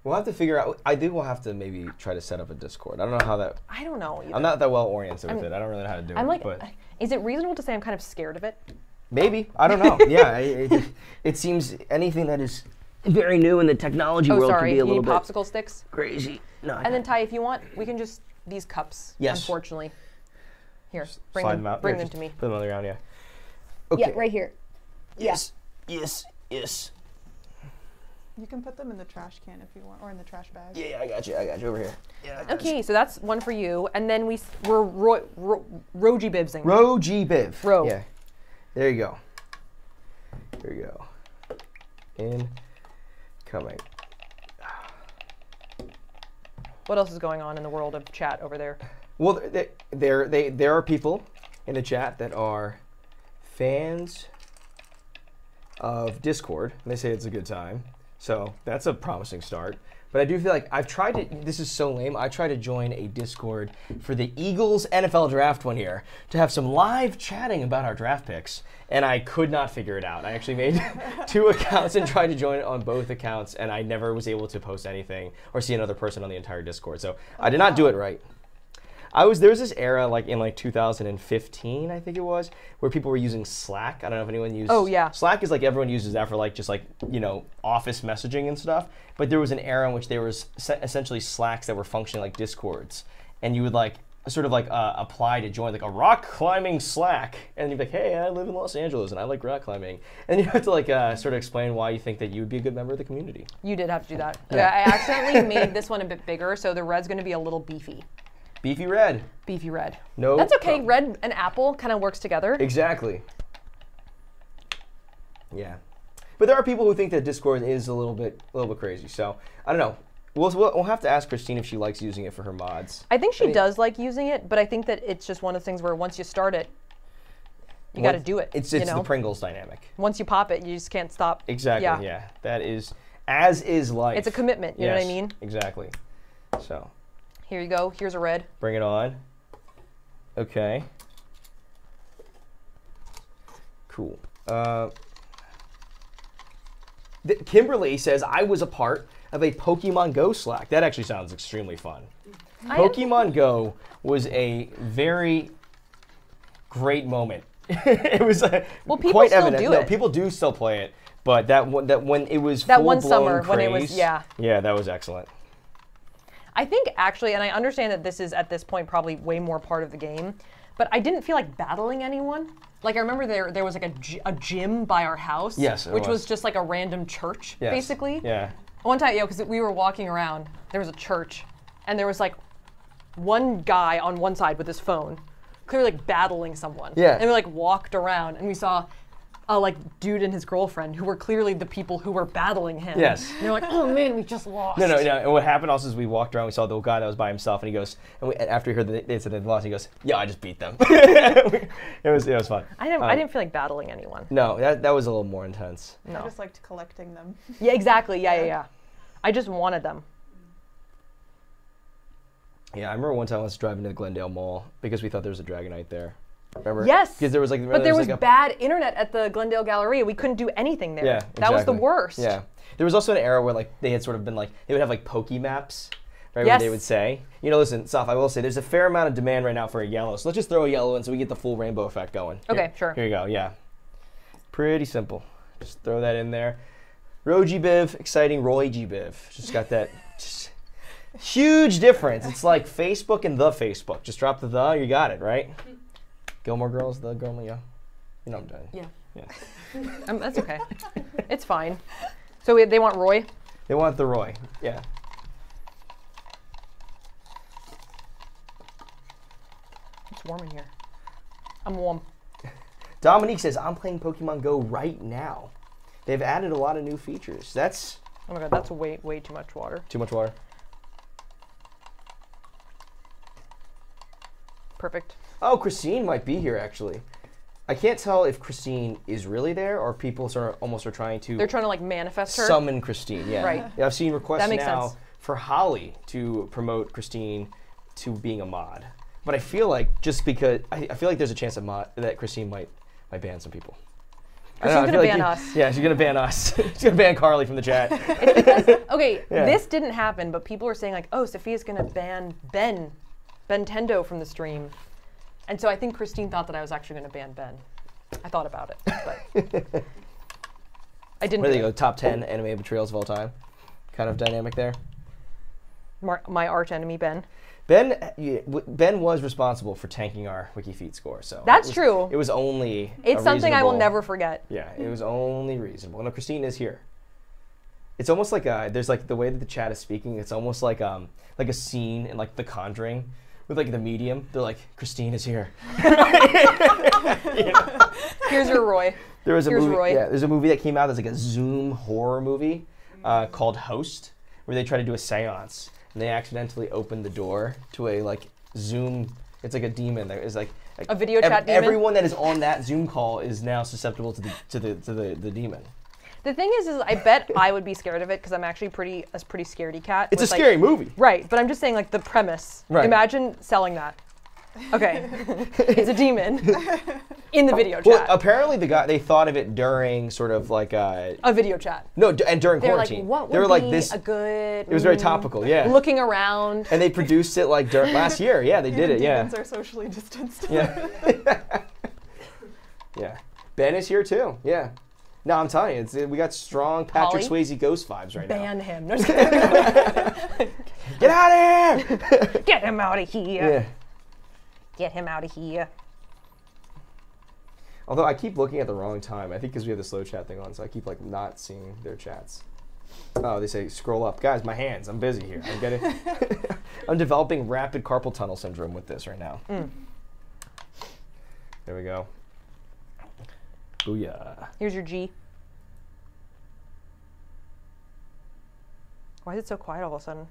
We'll have to figure out. I think we'll have to maybe try to set up a Discord. I don't know how that. I don't know either. I'm not that well oriented with it. I don't really know how to do it. Is it reasonable to say I'm kind of scared of it? Maybe. I don't know. Yeah. It seems anything that is very new in the technology world can be a little bit. Popsicle sticks. Crazy. No. And then Ty, if you want, we can just these cups. Yes. Unfortunately. Here. Bring them out. Bring them to me. Put them on the ground. Yeah. Okay. Yeah. Right here. Yes. Yes. Yes. You can put them in the trash can if you want, or in the trash bag. Yeah, yeah, I got you over here. Yeah. Okay, so that's one for you, and then we're Roji Bibsing. Roji Bib. Ro. Yeah. There you go. There you go. Incoming. What else is going on in the world of chat over there? Well, there are people in the chat that are fans of Discord, and they say it's a good time. So that's a promising start. But I do feel like I've tried to, this is so lame, I tried to join a Discord for the Eagles NFL draft one year to have some live chatting about our draft picks, and I could not figure it out. I actually made 2 accounts and tried to join it on both accounts, and I never was able to post anything or see another person on the entire Discord. So I did not do it right. There was this era like in like 2015, I think it was, where people were using Slack. I don't know if anyone used. Oh yeah. Slack is like everyone uses that for like just like, you know, office messaging and stuff. But there was an era in which there was essentially Slacks that were functioning like Discords, and you would like sort of like apply to join like a rock climbing Slack, and you'd be like, hey, I live in Los Angeles and I like rock climbing, and you have to like sort of explain why you think that you would be a good member of the community. You did have to do that. Yeah, I accidentally made this one a bit bigger, so the red's going to be a little beefy. Beefy red. Beefy red. No. That's okay. Problem. Red and apple kind of works together. Exactly. Yeah, but there are people who think that Discord is a little bit crazy. So I don't know. We'll have to ask Christine if she likes using it for her mods. I think she does like using it, but I think that it's just one of the things where once you start it, you got to do it. It's the Pringles dynamic. Once you pop it, you just can't stop. Exactly. Yeah. Yeah. That is as is life. It's a commitment. You know what I mean? Exactly. So. Here you go. Here's a red. Bring it on. Okay. Cool. Kimberly says, I was a part of a Pokemon Go Slack. That actually sounds extremely fun. Pokemon Go was a very great moment. It was quite evident. No, people do still play it, but that when it was full-blown one summer craze, when it was, yeah. Yeah, that was excellent. I think actually, and I understand that this is at this point probably way more part of the game, but I didn't feel like battling anyone. Like I remember there was like a gym by our house, yes, which was just like a random church, yes, basically. Yeah. One time, yeah, because we were walking around, there was a church, and there was like one guy on one side with his phone, clearly like battling someone. Yeah. And we like walked around and we saw a like dude and his girlfriend who were clearly the people who were battling him. Yes. And they're like, oh man, we just lost. No. And what happened also is we walked around, we saw the guy that was by himself, and he goes, and after he heard that they said they lost, he goes, yeah, I just beat them. It was fun. I didn't feel like battling anyone. No, that was a little more intense. No. I just liked collecting them. Yeah, exactly. Yeah. I just wanted them. Yeah, I remember one time I was driving to Glendale Mall because we thought there was a Dragonite there. Remember? Yes, because there was like, but there was like bad internet at the Glendale Galleria. We couldn't do anything there. Yeah, exactly. That was the worst. Yeah, there was also an era where like they had sort of been like they would have like Poke Maps, right? Yes. Where they would say, you know, listen, Saf, I will say there's a fair amount of demand right now for a yellow, so let's just throw a yellow in so we get the full rainbow effect going. Okay, sure. Here you go. Yeah, pretty simple. Just throw that in there. Roji Biv, exciting. Roji Biv, just got that. Just huge difference. It's like Facebook and the Facebook. Just drop the. You got it right. Gilmore Girls, the girl, yeah. You know I'm done. Yeah. That's okay. It's fine. So they want Roy? They want the Roy, yeah. It's warm in here. I'm warm. Dominique says, I'm playing Pokemon Go right now. They've added a lot of new features. That's... Oh my God, that's way too much water. Too much water. Perfect. Oh, Christine might be here actually. I can't tell if Christine is really there or people sort of almost are trying to. They're trying to like manifest her. Summon Christine, yeah. Right. Yeah, I've seen requests now for Holly to promote Christine to being a mod, but I feel like just because I feel like there's a chance that Christine might ban some people. She's gonna ban us. Yeah, she's gonna ban us. She's gonna ban Carly from the chat. It's because, okay, this didn't happen, but people are saying like, oh, Sophia's gonna ban Bentendo from the stream. And so I think Christine thought that I was actually going to ban Ben. I thought about it, but I didn't. Where do you go? Top 10 anime betrayals of all time? Kind of dynamic there. My arch enemy, Ben. Ben was responsible for tanking our WikiFeed score, so that's true. It was only. It's something I will never forget. Yeah, it was only reasonable. No, Christine is here. It's almost like a, there's like the way that the chat is speaking. It's almost like a scene in like The Conjuring with like the medium. They're like, Christine is here. Yeah. Here's your Roy. There was a movie, yeah, there's a movie that came out that's like a Zoom horror movie called Host, where they try to do a seance and they accidentally open the door to a like Zoom. It's like a demon. There is like a video chat demon. Everyone that is on that Zoom call is now susceptible to the demon. The thing is I bet I would be scared of it because I'm actually a pretty scaredy cat. It's a scary movie. Right, but I'm just saying like the premise. Right. Imagine selling that. Okay, it's a demon in the video chat. Well, apparently the guy, they thought of it during sort of like a video chat. No, and during quarantine. Like, what would be like this, a good... It was very topical, yeah. Looking around. And they produced it like last year. Yeah, they did it, yeah. Demons are socially distanced. Yeah. Yeah. Ben is here too, yeah. No, I'm telling you, we got strong Patrick Swayze ghost vibes right now. Ban him. No, just kidding. Get out of here! Get him out of here. Yeah. Get him out of here. Although I keep looking at the wrong time. I think because we have the slow chat thing on, so I keep like not seeing their chats. Oh, they say scroll up. Guys, my hands. I'm busy here. I'm getting I'm developing rapid carpal tunnel syndrome with this right now. Mm. There we go. Booyah. Here's your G. Why is it so quiet all of a sudden?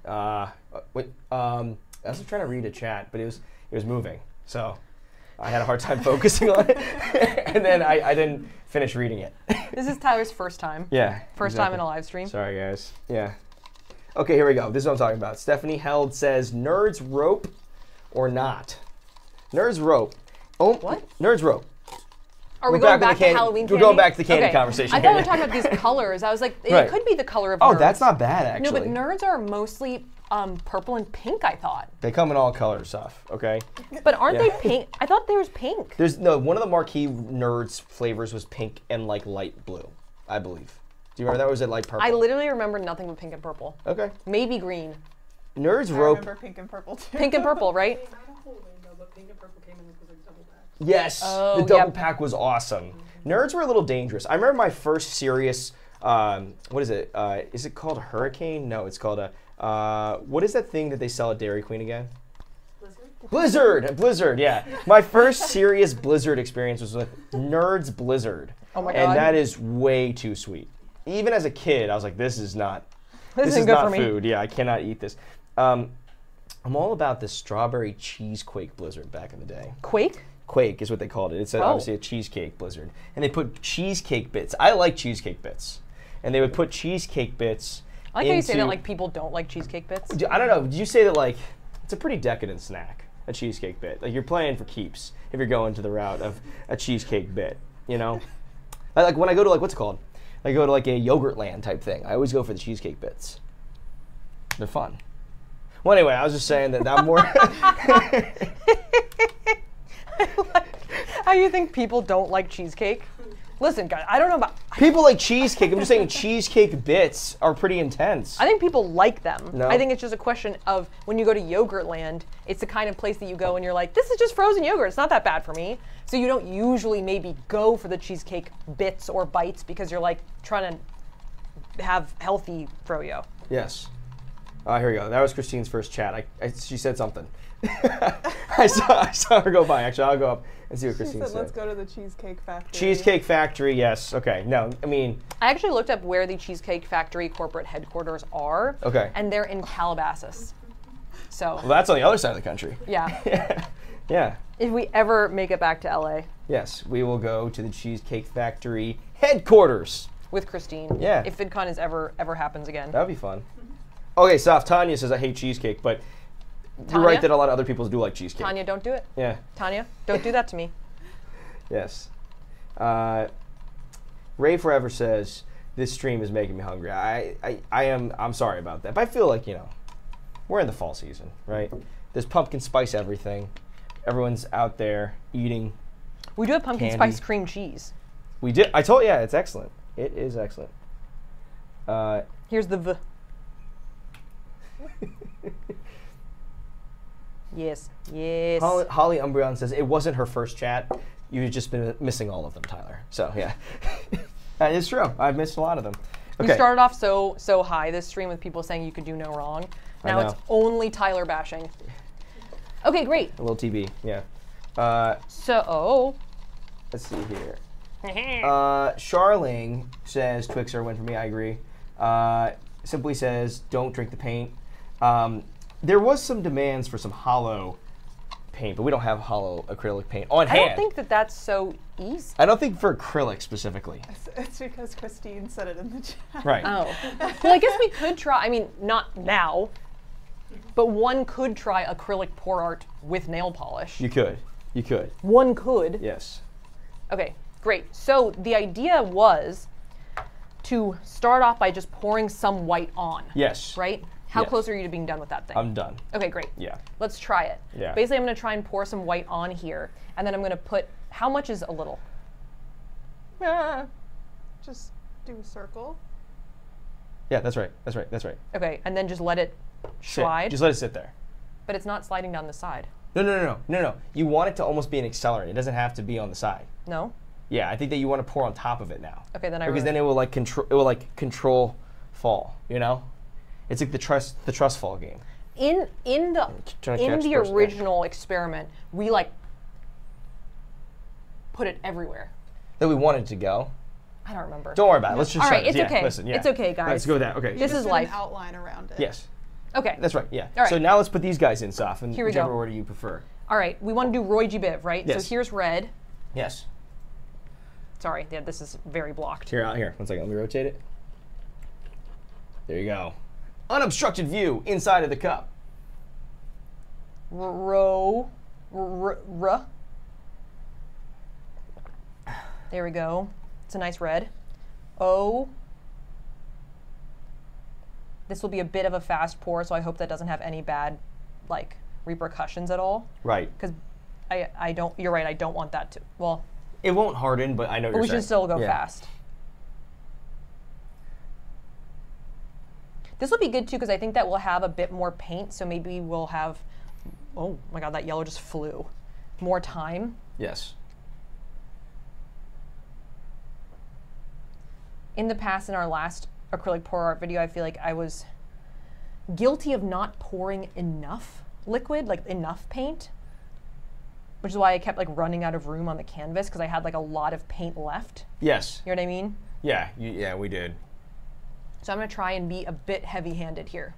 Wait. I was trying to read a chat, but it was moving. So I had a hard time focusing on it. And then I didn't finish reading it. This is Tyler's first time. Yeah. First time in a live stream. Sorry, guys. Yeah. OK, here we go. This is what I'm talking about. Stephanie Held says, nerds rope or not? Nerds rope. Oh, what? Nerds rope. Are we going back to Halloween candy? We're going back to the candy conversation. I thought we were talking about these colors. I was like, it could be the color of nerds. Oh, that's not bad, actually. No, but nerds are mostly purple and pink, I thought. They come in all colors, stuff, okay? But aren't they pink? I thought there was pink. No, one of the marquee nerds flavors was pink and like light blue, I believe. Do you remember that? Or was it light purple? I literally remember nothing but pink and purple. Okay. Maybe green. Nerds rope. I remember pink and purple, too. Pink and purple, right? They had a whole window, but pink and purple came in because of double pack. Yes, oh, the double pack was awesome. Mm-hmm. Nerds were a little dangerous. I remember my first serious, what is it called a hurricane? No, it's called a, what is that thing that they sell at Dairy Queen again? Blizzard! Blizzard, yeah. My first serious Blizzard experience was with Nerds Blizzard. Oh my God. And that is way too sweet. Even as a kid, I was like, this is not food. Yeah, I cannot eat this. I'm all about the strawberry cheesecake Blizzard back in the day. Quake is what they called it. It's obviously a cheesecake blizzard. And they put cheesecake bits. I like cheesecake bits. And they would put cheesecake bits I like how you say that like people don't like cheesecake bits. I don't know. Did you say that like, it's a pretty decadent snack, a cheesecake bit. Like you're playing for keeps if you're going to the route of a cheesecake bit, you know? Like when I go to like, what's it called? I go to like a Yogurtland type thing. I always go for the cheesecake bits. They're fun. Well, anyway, I was just saying that I'm more... How you think people don't like cheesecake? Listen, guys, I don't know about... People like cheesecake. I'm just saying cheesecake bits are pretty intense. I think people like them. No. I think it's just a question of when you go to Yogurtland, it's the kind of place that you go and you're like, this is just frozen yogurt. It's not that bad for me. So you don't usually maybe go for the cheesecake bits or bites because you're like trying to have healthy froyo. Yes. Here we go. That was Christine's first chat. She said something. I saw her go by. Actually, I'll go up and see what Christine said. Let's go to the Cheesecake Factory. Cheesecake Factory, yes. Okay. No, I mean, I actually looked up where the Cheesecake Factory corporate headquarters are. Okay. And they're in Calabasas. So. Well, that's on the other side of the country. Yeah. Yeah. If we ever make it back to LA. Yes, we will go to the Cheesecake Factory headquarters with Christine. Yeah. If VidCon is ever happens again. That'd be fun. Okay, Saf, Tanya says I hate cheesecake, but you're right that a lot of other people do like cheesecake. Tanya, don't do it. Yeah. Tanya, don't do that to me. Yes. Ray Forever says this stream is making me hungry. I'm sorry about that, but I feel like we're in the fall season, right? There's pumpkin spice everything. Everyone's out there eating. We do have pumpkin spice cream cheese. We did. Yeah, it's excellent. It is excellent. Here's the V. Yes, yes. Holly Umbrian says it wasn't her first chat. You've just been missing all of them, Tyler. So yeah, that is true. I've missed a lot of them. Okay. You started off so high this stream with people saying you could do no wrong. Now it's only Tyler bashing. Okay, great. A little TB, yeah. Let's see here. Charling says Twix are a win for me. I agree. Simply says don't drink the paint. There was some demands for some hollow paint, but we don't have hollow acrylic paint on hand. I don't think that that's so easy. I don't think for acrylic specifically. It's because Christine said it in the chat. Right. Oh. Well, I guess we could try. I mean, not now, but one could try acrylic pour art with nail polish. You could. You could. One could. Yes. Okay. Great. So the idea was to start off by just pouring some white on. Yes. Right? How close are you to being done with that thing? I'm done. Okay, great. Yeah. Let's try it. Yeah. Basically, I'm going to try and pour some white on here, and then I'm going to put, how much is a little? Just do a circle. Yeah, that's right. That's right. That's right. Okay, and then just let it slide? Just let it sit there. But it's not sliding down the side. No, no, no, no. No, no. You want it to almost be an accelerant. It doesn't have to be on the side. No? Yeah, I think that you want to pour on top of it now. Okay, then I remember. Because then it will like control. It will like control fall. You know, it's like the trust fall game. In the original experiment, we like put it everywhere. That we wanted to go. I don't remember. Don't worry about it. Let's just. All right, it's okay. Listen, it's okay, guys. Let's go with that. Okay. This is life. An outline around it. Yes. Okay. That's right. Yeah. All right. So now let's put these guys in soft in whichever order you prefer. All right, we want to do Roy G. Biv, right? Yes. So here's red. Yes. Sorry, yeah, this is very blocked. Here, out here. One second, let me rotate it. There you go. Unobstructed view inside of the cup. There we go. It's a nice red. Oh. This will be a bit of a fast pour, so I hope that doesn't have any bad, like, repercussions at all. Right. Because I don't. You're right. I don't want that to. Well. It won't harden, but I know you're saying. We should still go fast. This will be good too, because I think that we'll have a bit more paint, so maybe we'll have, oh my god, that yellow just flew. More time. Yes. In the past, in our last acrylic pour art video, I feel like I was guilty of not pouring enough liquid, like enough paint. Which is why I kept like running out of room on the canvas because I had like a lot of paint left. Yes. You know what I mean? Yeah, yeah, we did. So I'm gonna try and be a bit heavy-handed here.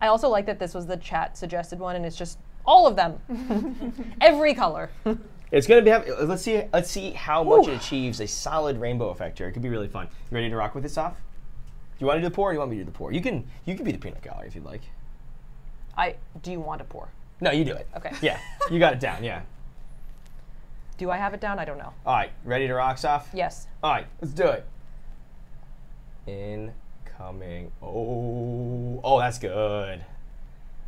I also like that this was the chat suggested one, and it's just all of them, every color. It's gonna be. Let's see how much it achieves a solid rainbow effect here. It could be really fun. You ready to rock with this, Saf? You want to do the pour or you want me to do the pour? You can be the peanut gallery if you'd like. Do you want to pour? No, you do it. Okay. Yeah, you got it down, yeah. Do I have it down? I don't know. All right, ready to rock, Saf? Yes. All right, let's do it. Incoming, oh, that's good.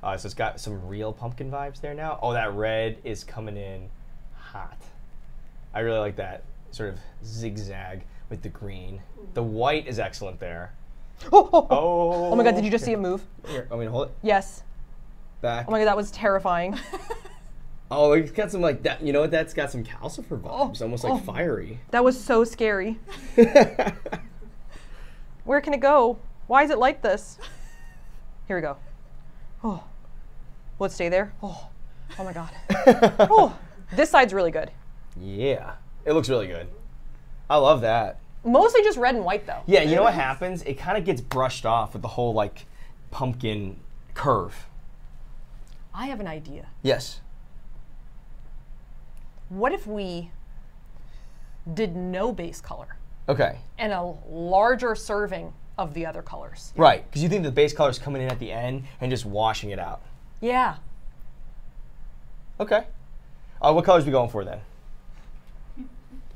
All right, so it's got some real pumpkin vibes there now. Oh, that red is coming in hot. I really like that sort of zigzag with the green. The white is excellent there. Oh my god, did you just see it move? Here, want me to hold it? Yes. Back. Oh my god, that was terrifying. Oh, it's got some like that, you know what, that's got some calcifer vibes, almost like fiery. That was so scary. Where can it go? Why is it like this? Here we go. Oh. Will it stay there? Oh my god. This side's really good. Yeah. It looks really good. I love that. Mostly just red and white, though. Yeah, you know what happens? It kind of gets brushed off with the whole, like, pumpkin curve. I have an idea. Yes. What if we did no base color? Okay. And a larger serving of the other colors. Right, because you think the base color is coming in at the end and just washing it out. Yeah. Okay. What colors are we going for, then?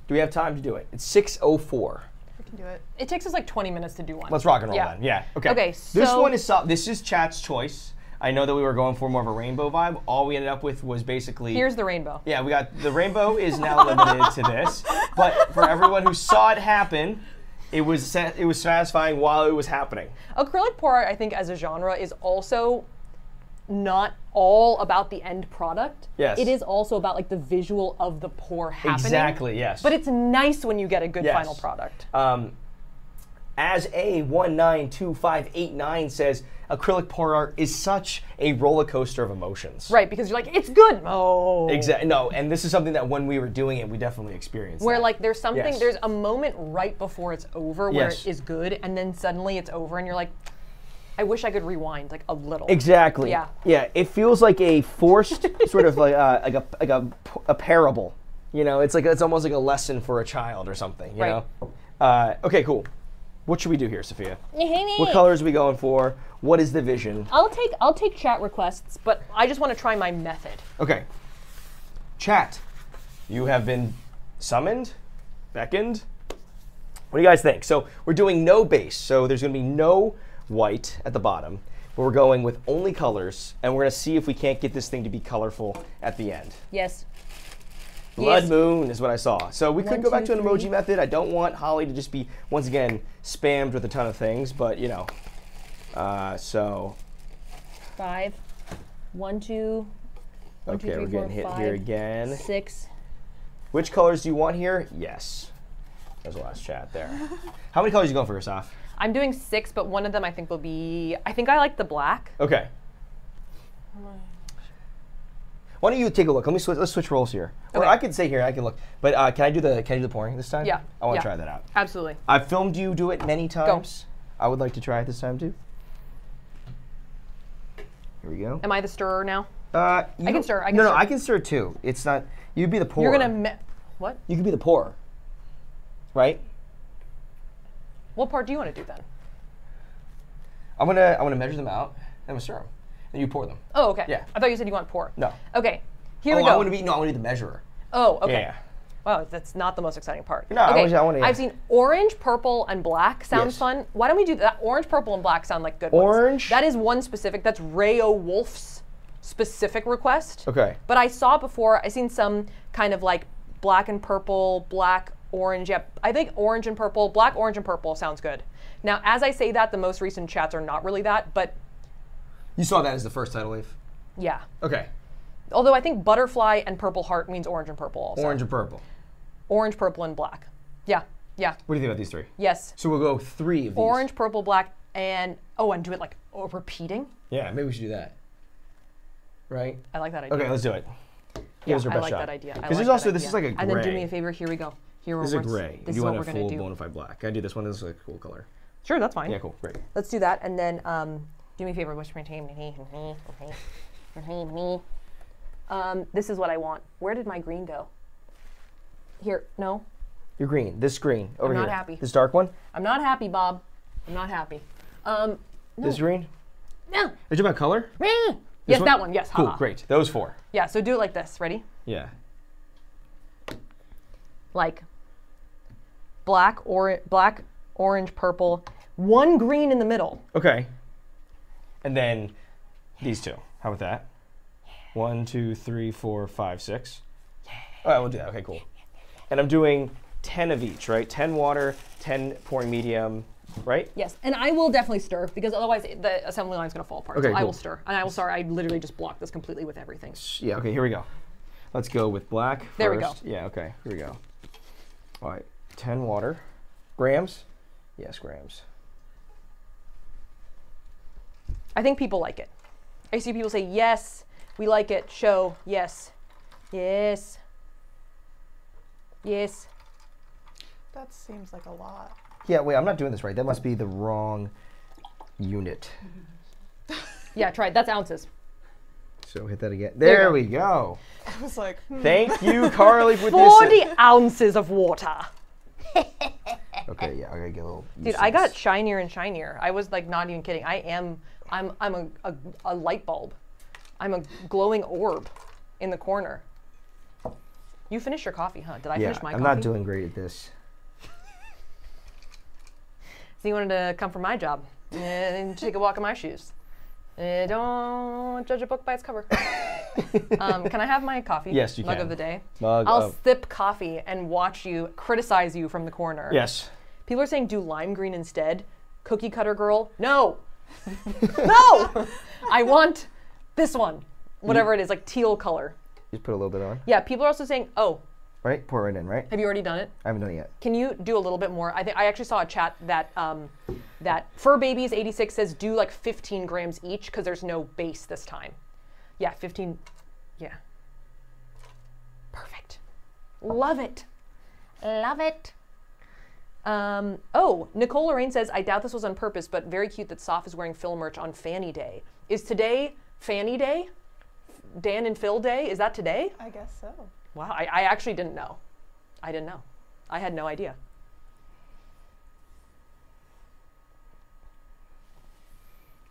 Do we have time to do it? It's 6:04. We can do it. It takes us like 20 minutes to do one. Let's rock and roll then. Yeah. Okay. Okay. So this one is this is chat's choice. I know that we were going for more of a rainbow vibe. All we ended up with was basically here's the rainbow. Yeah, we got the rainbow is now limited to this. But for everyone who saw it happen, it was satisfying while it was happening. Acrylic pour art, I think, as a genre, is also not all about the end product. Yes. It is also about like the visual of the pour happening. Exactly, yes. But it's nice when you get a good final product. As A192589 says, acrylic pour art is such a roller coaster of emotions. Right, because you're like, it's good. Oh. Exactly. No, and this is something that when we were doing it, we definitely experienced. Where like there's something, there's a moment right before it's over where it is good, and then suddenly it's over, and you're like, I wish I could rewind like a little. Exactly. Yeah. Yeah. It feels like a forced sort of like a parable. You know, it's like it's almost like a lesson for a child or something. You know. Okay. Cool. What should we do here, Sophia? What colors are we going for? What is the vision? I'll take chat requests, but I just want to try my method. Okay. Chat, you have been summoned, beckoned. What do you guys think? So we're doing no base. So there's going to be no white at the bottom, but we're going with only colors, and we're going to see if we can't get this thing to be colorful at the end. Yes. Blood moon is what I saw. So we could go back to an emoji method. I don't want Holly to just be, once again, spammed with a ton of things, but you know. So. 5. 1, 2. Okay, we're getting hit here again. 6. Which colors do you want here? Yes. There's a last chat there. How many colors are you going for, Asaf? I'm doing 6, but one of them I think will be, I think I like the black. Okay. Why don't you take a look? Let me switch. Let's switch roles here. Okay. Or I could stay here. I can look. But can I do the pouring this time? Yeah. I want to try that out. Absolutely. I've filmed you do it many times. Go. I would like to try it this time too. Here we go. Am I the stirrer now? I can stir. No, I can stir too. It's not. You'd be the pourer. You're gonna what? You could be the pourer. Right. What part do you want to do then? I'm gonna measure them out and I'm gonna stir them. And you pour them. Oh, okay. Yeah. I thought you said you want pour. No. Okay. Here we go. I want to be the measurer. Oh, okay. Yeah. Wow, that's not the most exciting part. No, okay. I've seen orange, purple, and black. Sounds fun. Why don't we do that? Orange, purple, and black sound like good ones. That is one specific. That's Rayo Wolf's specific request. Okay. But I saw before, I seen some kind of like black and purple, black, orange. Yep. I think orange and purple, black, orange, and purple sounds good. Now, as I say that, the most recent chats are not really that, but. You saw that as the first tidal wave? Yeah. Okay. Although I think butterfly and purple heart means orange and purple also. Orange and purple. Orange, purple, and black. Yeah. Yeah. What do you think about these three? Yes. So we'll go 3 of these. Orange, purple, black, and oh, and do it like repeating? Yeah, maybe we should do that. Right? I like that idea. Okay, let's do it. Here's our best shot. I like that idea. Because there's also, this is like a gray. And then do me a favor, here we go. Here this is a gray. This is what we're going to do. You want a full bonafide black. Can I do this one? This is like a cool color. Sure, that's fine. Yeah, cool. Great. Let's do that, and then, do me a favor, wish my team. This is what I want. Where did my green go? Here, no. Your green, this green, over here. I'm not happy. This dark one? I'm not happy, Bob. I'm not happy. No. This green? No. Is it about color? Yes, that one, yes. Cool, great, those 4. Yeah, so do it like this, ready? Yeah. Like, black, orange, purple, 1 green in the middle. Okay. And then these 2. How about that? 1, 2, 3, 4, 5, 6. All right, we'll do that. Okay, cool. And I'm doing 10 of each, right? 10 water, 10 pouring medium, right? Yes, and I will definitely stir because otherwise the assembly line is going to fall apart. Okay, so cool. I will stir. And I will, sorry, I literally just blocked this completely with everything. Yeah, okay, here we go. Let's go with black first. There we go. Yeah, okay, here we go. All right, 10 water. Grams? Yes, grams. I think people like it. I see people say, yes, we like it, show, yes, yes, yes. That seems like a lot. Yeah, wait, I'm not doing this right. That must be the wrong unit. Yeah, try it, that's ounces. So hit that again. There we go. I was like, Thank you, Carly, for 40 ounces of water. Okay, yeah, I gotta get a little. Dude, I got shinier and shinier. I was like not even kidding. I'm a light bulb. I'm a glowing orb in the corner. You finished your coffee, huh? Did I finish my coffee? I'm not doing great at this. So you wanted to come for my job and take a walk in my shoes. Don't judge a book by its cover. Can I have my coffee? Yes, you Mug of the day. I'll sip coffee and watch you criticize you from the corner. Yes. People are saying do lime green instead. Cookie cutter girl. No. No! I want This one. Whatever it is, like teal color. You just put a little bit on. Yeah, people are also saying, oh. Right? Pour right in, right? Have you already done it? I haven't done it yet. Can you do a little bit more? I actually saw a chat that that Fur Babies 86 says do like 15 grams each because there's no base this time. Yeah, 15. Yeah. Perfect. Love it. Love it. Oh, Nicole Lorraine says, I doubt this was on purpose, but very cute that Soph is wearing Phil merch on Fanny Day. Is today Fanny Day? Dan and Phil Day? Is that today? I guess so. Wow, I actually didn't know. I didn't know. I had no idea.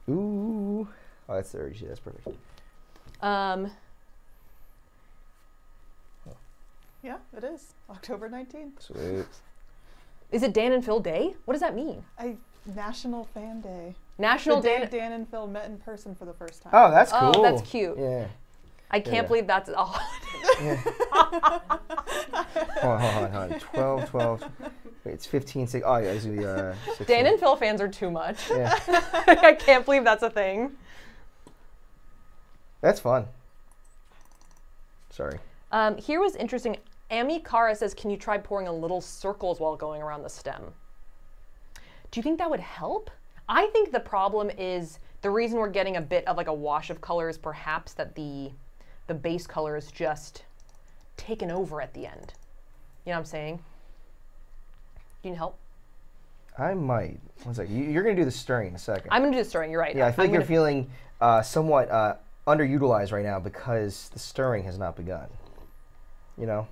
Ooh. Oh, that's 30. That's perfect. Yeah, it is. October 19th. Sweet. Is it Dan and Phil Day? What does that mean? National Fan Day. National Day. Dan and Phil met in person for the first time. Oh, that's cool. Oh, that's cute. Yeah. I can't believe that's a holiday. Yeah. Hold on. 12, 12. Wait, it's 15, 6. Oh, yeah, it's going to be 16. Dan and Phil fans are too much. Yeah. I can't believe that's a thing. That's fun. Sorry. Here was interesting. Amy Cara says, can you try pouring a little circles while going around the stem? Do you think that would help? I think the problem is the reason we're getting a bit of like a wash of color is perhaps that the base color is just taken over at the end. You know what I'm saying? Do you need help? I might. One second. You're going to do the stirring in a second. I'm going to do the stirring. You're right. Yeah, I feel like you're feeling somewhat underutilized right now because the stirring has not begun. You know?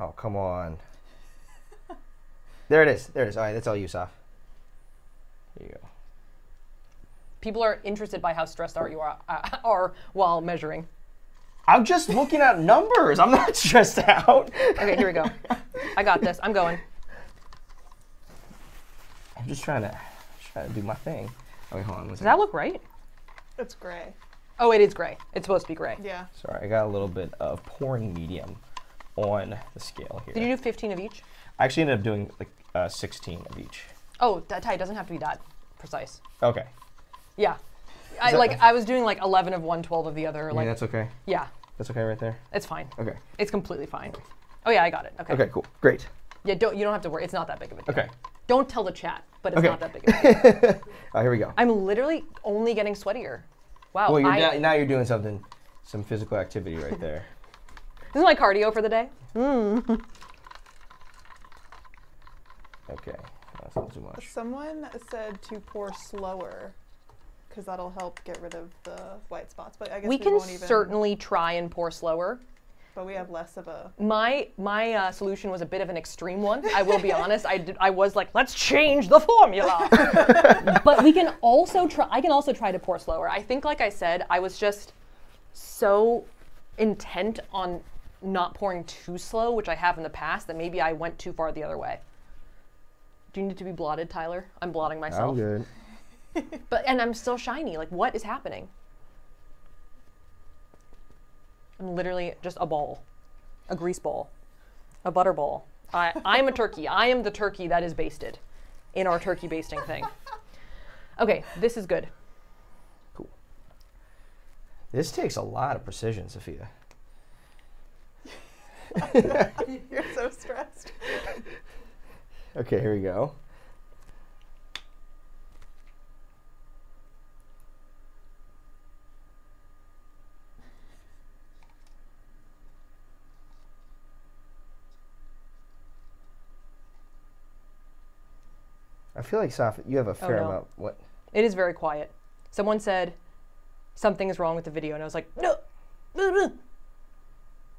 Oh, come on. There it is. There it is. All right, that's all you, Soph. There you go. People are interested by how stressed out you are while measuring. I'm just looking at numbers. I'm not stressed out. Okay, here we go. I got this. I'm going. I'm just trying to do my thing. Okay, hold on. Does that look right? It's gray. Oh, it is gray. It's supposed to be gray. Yeah. Sorry, I got a little bit of pouring medium on the scale here. Did you do 15 of each? I actually ended up doing like 16 of each. Oh, that tie doesn't have to be that precise. Okay. Yeah. I was doing like 11 of one, 12 of the other. Like, yeah, that's okay. Yeah. That's okay right there? It's fine. Okay. It's completely fine. Oh, yeah, I got it. Okay. Okay, cool. Great. Yeah, you don't have to worry. It's not that big of a deal. Okay. Don't tell the chat, but it's not that big of a deal. Oh, here we go. I'm literally only getting sweatier. Wow. Well, now you're doing some physical activity right there. This is my cardio for the day. Mm. Okay, that's not too much. Someone said to pour slower because that'll help get rid of the white spots. But I guess we won't even. We can certainly try and pour slower. But we have less of a. My solution was a bit of an extreme one. I will be honest. I was like, let's change the formula. But we can also try. I can also try to pour slower. I think, like I said, I was just so intent on not pouring too slow, which I have in the past, that maybe I went too far the other way. Do you need to be blotted, Tyler? I'm blotting myself. I'm good. And I'm still shiny. Like, what is happening? I'm literally just a ball, a grease ball, a butter ball. I'm a turkey. I am the turkey that is basted in our turkey basting thing. Okay, this is good. Cool. This takes a lot of precision, Sophia. You're so stressed. Okay, here we go. I feel like, Soph, you have a fair amount. What? It is very quiet. Someone said something is wrong with the video, and I was like, no.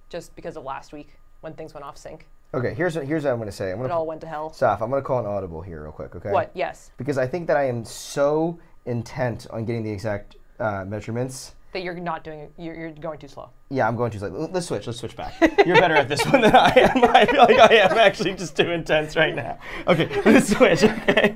Just because of last week when things went off sync. Okay, here's what I'm going to say. It all went to hell. Soph, I'm going to call an audible here real quick, okay? What? Yes. Because I think that I am so intent on getting the exact measurements. That you're not doing it. You're going too slow. Yeah, I'm going too slow. Let's switch back. You're better at this one than I am. I feel like I am actually just too intense right now. Okay, let's switch. Okay.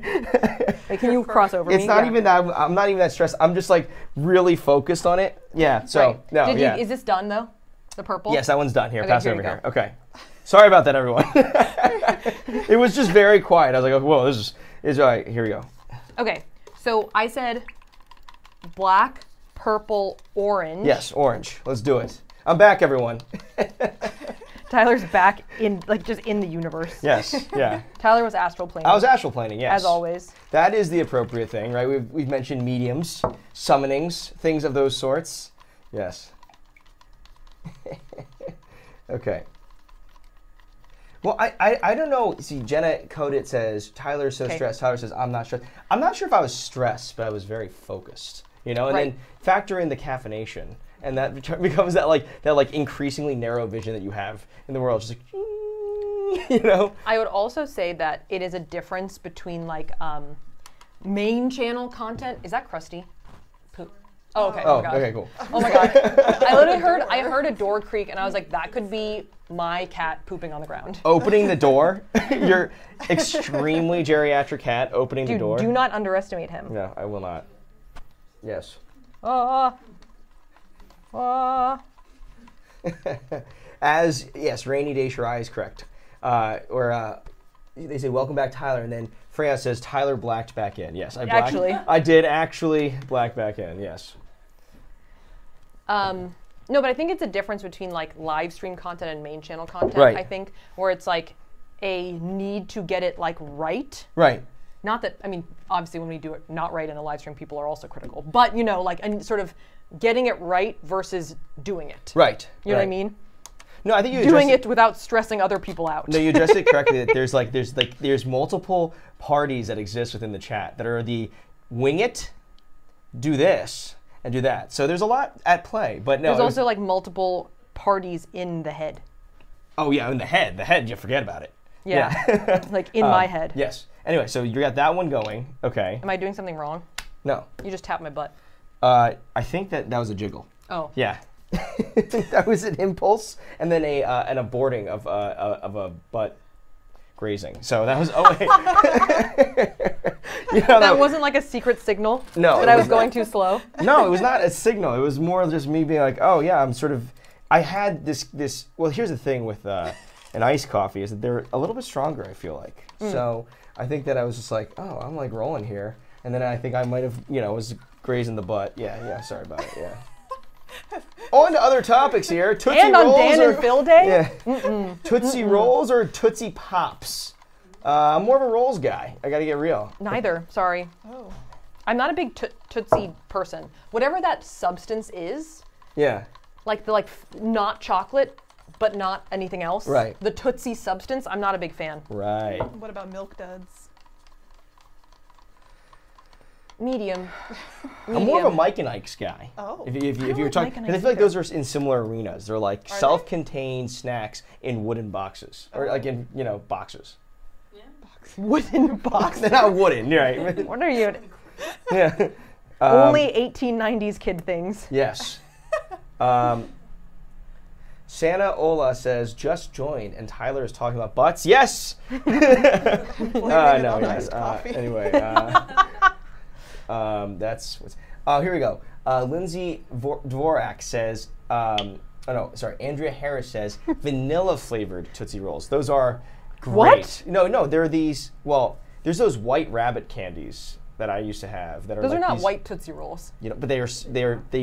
Wait, can you cross over? It's me? Not even that. I'm not even that stressed. I'm just like really focused on it. Yeah. So right. No. Is this done though? The purple. Yes, that one's done. Here, okay, pass it over here. Okay. Sorry about that, everyone. It was just very quiet. I was like, whoa, this is all right. Here we go. Okay, so I said black, purple, orange. Yes, orange. Let's do it. I'm back, everyone. Tyler's back in, like, just in the universe. Yes, yeah. Tyler was astral planing. I was astral planing, yes. As always. That is the appropriate thing, right? We've mentioned mediums, summonings, things of those sorts. Yes. Okay. Well, I don't know. See, Jenna Codit says, Tyler's so stressed. Tyler says, I'm not stressed. I'm not sure if I was stressed, but I was very focused, you know? And then factor in the caffeination. And that becomes that increasingly narrow vision that you have in the world, just like, you know. I would also say that it is a difference between main channel content. Is that crusty? Poop. Oh, okay. Oh, my God. Okay, cool. Oh my God. I literally heard a door creak, and I was like, that could be my cat pooping on the ground. Opening the door. Your extremely geriatric cat opening the door. Do not underestimate him. No, I will not. Yes. Rainy Day Shirai is correct. They say, welcome back, Tyler. And then Freya says, Tyler blacked back in. Yes, I did actually black back in, yes. No, but I think it's a difference between live stream content and main channel content, I think, where it's a need to get it right. Right. Not that, I mean, obviously when we do it not right in the live stream, people are also critical. But, you know, and sort of getting it right versus doing it. Right. You know what I mean? No, I think you doing it without stressing other people out. No, you addressed it correctly. That there's multiple parties that exist within the chat that are the wing it, do this, and do that. So there's a lot at play. But no, there's also multiple parties in the head. Oh yeah, in the head. The head, you forget about it. Yeah. In my head. Yes. Anyway, so you got that one going. Okay. Am I doing something wrong? No. You just tapped my butt. I think that was a jiggle. Oh. Yeah. That was an impulse and then an aborting of a butt grazing. So that was, oh wait. You know, that wasn't a secret signal? No. That I was going too slow? No, it was not a signal. It was more just me being like, oh yeah, I'm sort of, I had this, well, here's the thing with an iced coffee is that they're a little bit stronger, I feel like. Mm. So I think that I was just like, oh, I'm rolling here. And then I think I might have, you know, was grazing the butt. Yeah, sorry about it, yeah. On to other topics here. Tootsie and rolls on Dan and Phil Day? Yeah. Mm-mm. Tootsie rolls or Tootsie Pops? I'm more of a rolls guy. I gotta get real. Neither, sorry. Oh. I'm not a big Tootsie person. Whatever that substance is, yeah, not chocolate, but not anything else. Right. The Tootsie substance, I'm not a big fan. Right. What about Milk Duds? Medium. I'm more of a Mike and Ike's guy. Oh. If you were talking, because I feel like those are in similar arenas. They're self-contained snacks in wooden boxes, or in boxes. Yeah. Boxes. Wooden boxes. They're not wooden, right? What are you? Yeah. Only 1890s kid things. Yes. Santa Ola says, just joined, and Tyler is talking about butts. Yes. No. Yes. Anyway. That's what's. Oh, here we go. Lindsay Dvorak says, Andrea Harris says, vanilla flavored Tootsie Rolls. Those are great. What? No, there are these, well, there's those white rabbit candies that I used to have. Those are not these, white Tootsie Rolls. You know, but they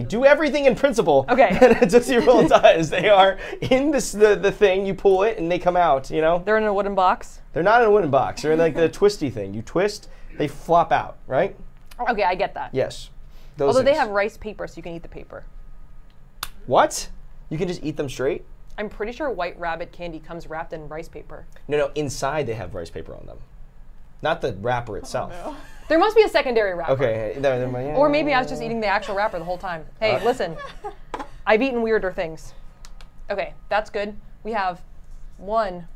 do everything in principle that a Tootsie Roll does. They are in the thing, you pull it and they come out, you know? They're in a wooden box? They're not in a wooden box. They're in the twisty thing. You twist, they flop out, right? Okay, I get that. Yes. Those although things. They have rice paper, so you can eat the paper. What? You can just eat them straight? I'm pretty sure White Rabbit candy comes wrapped in rice paper. No, inside they have rice paper on them. Not the wrapper itself. Oh, no. There must be a secondary wrapper. Okay. Or maybe I was just eating the actual wrapper the whole time. Hey, listen. I've eaten weirder things. Okay, that's good. We have 1,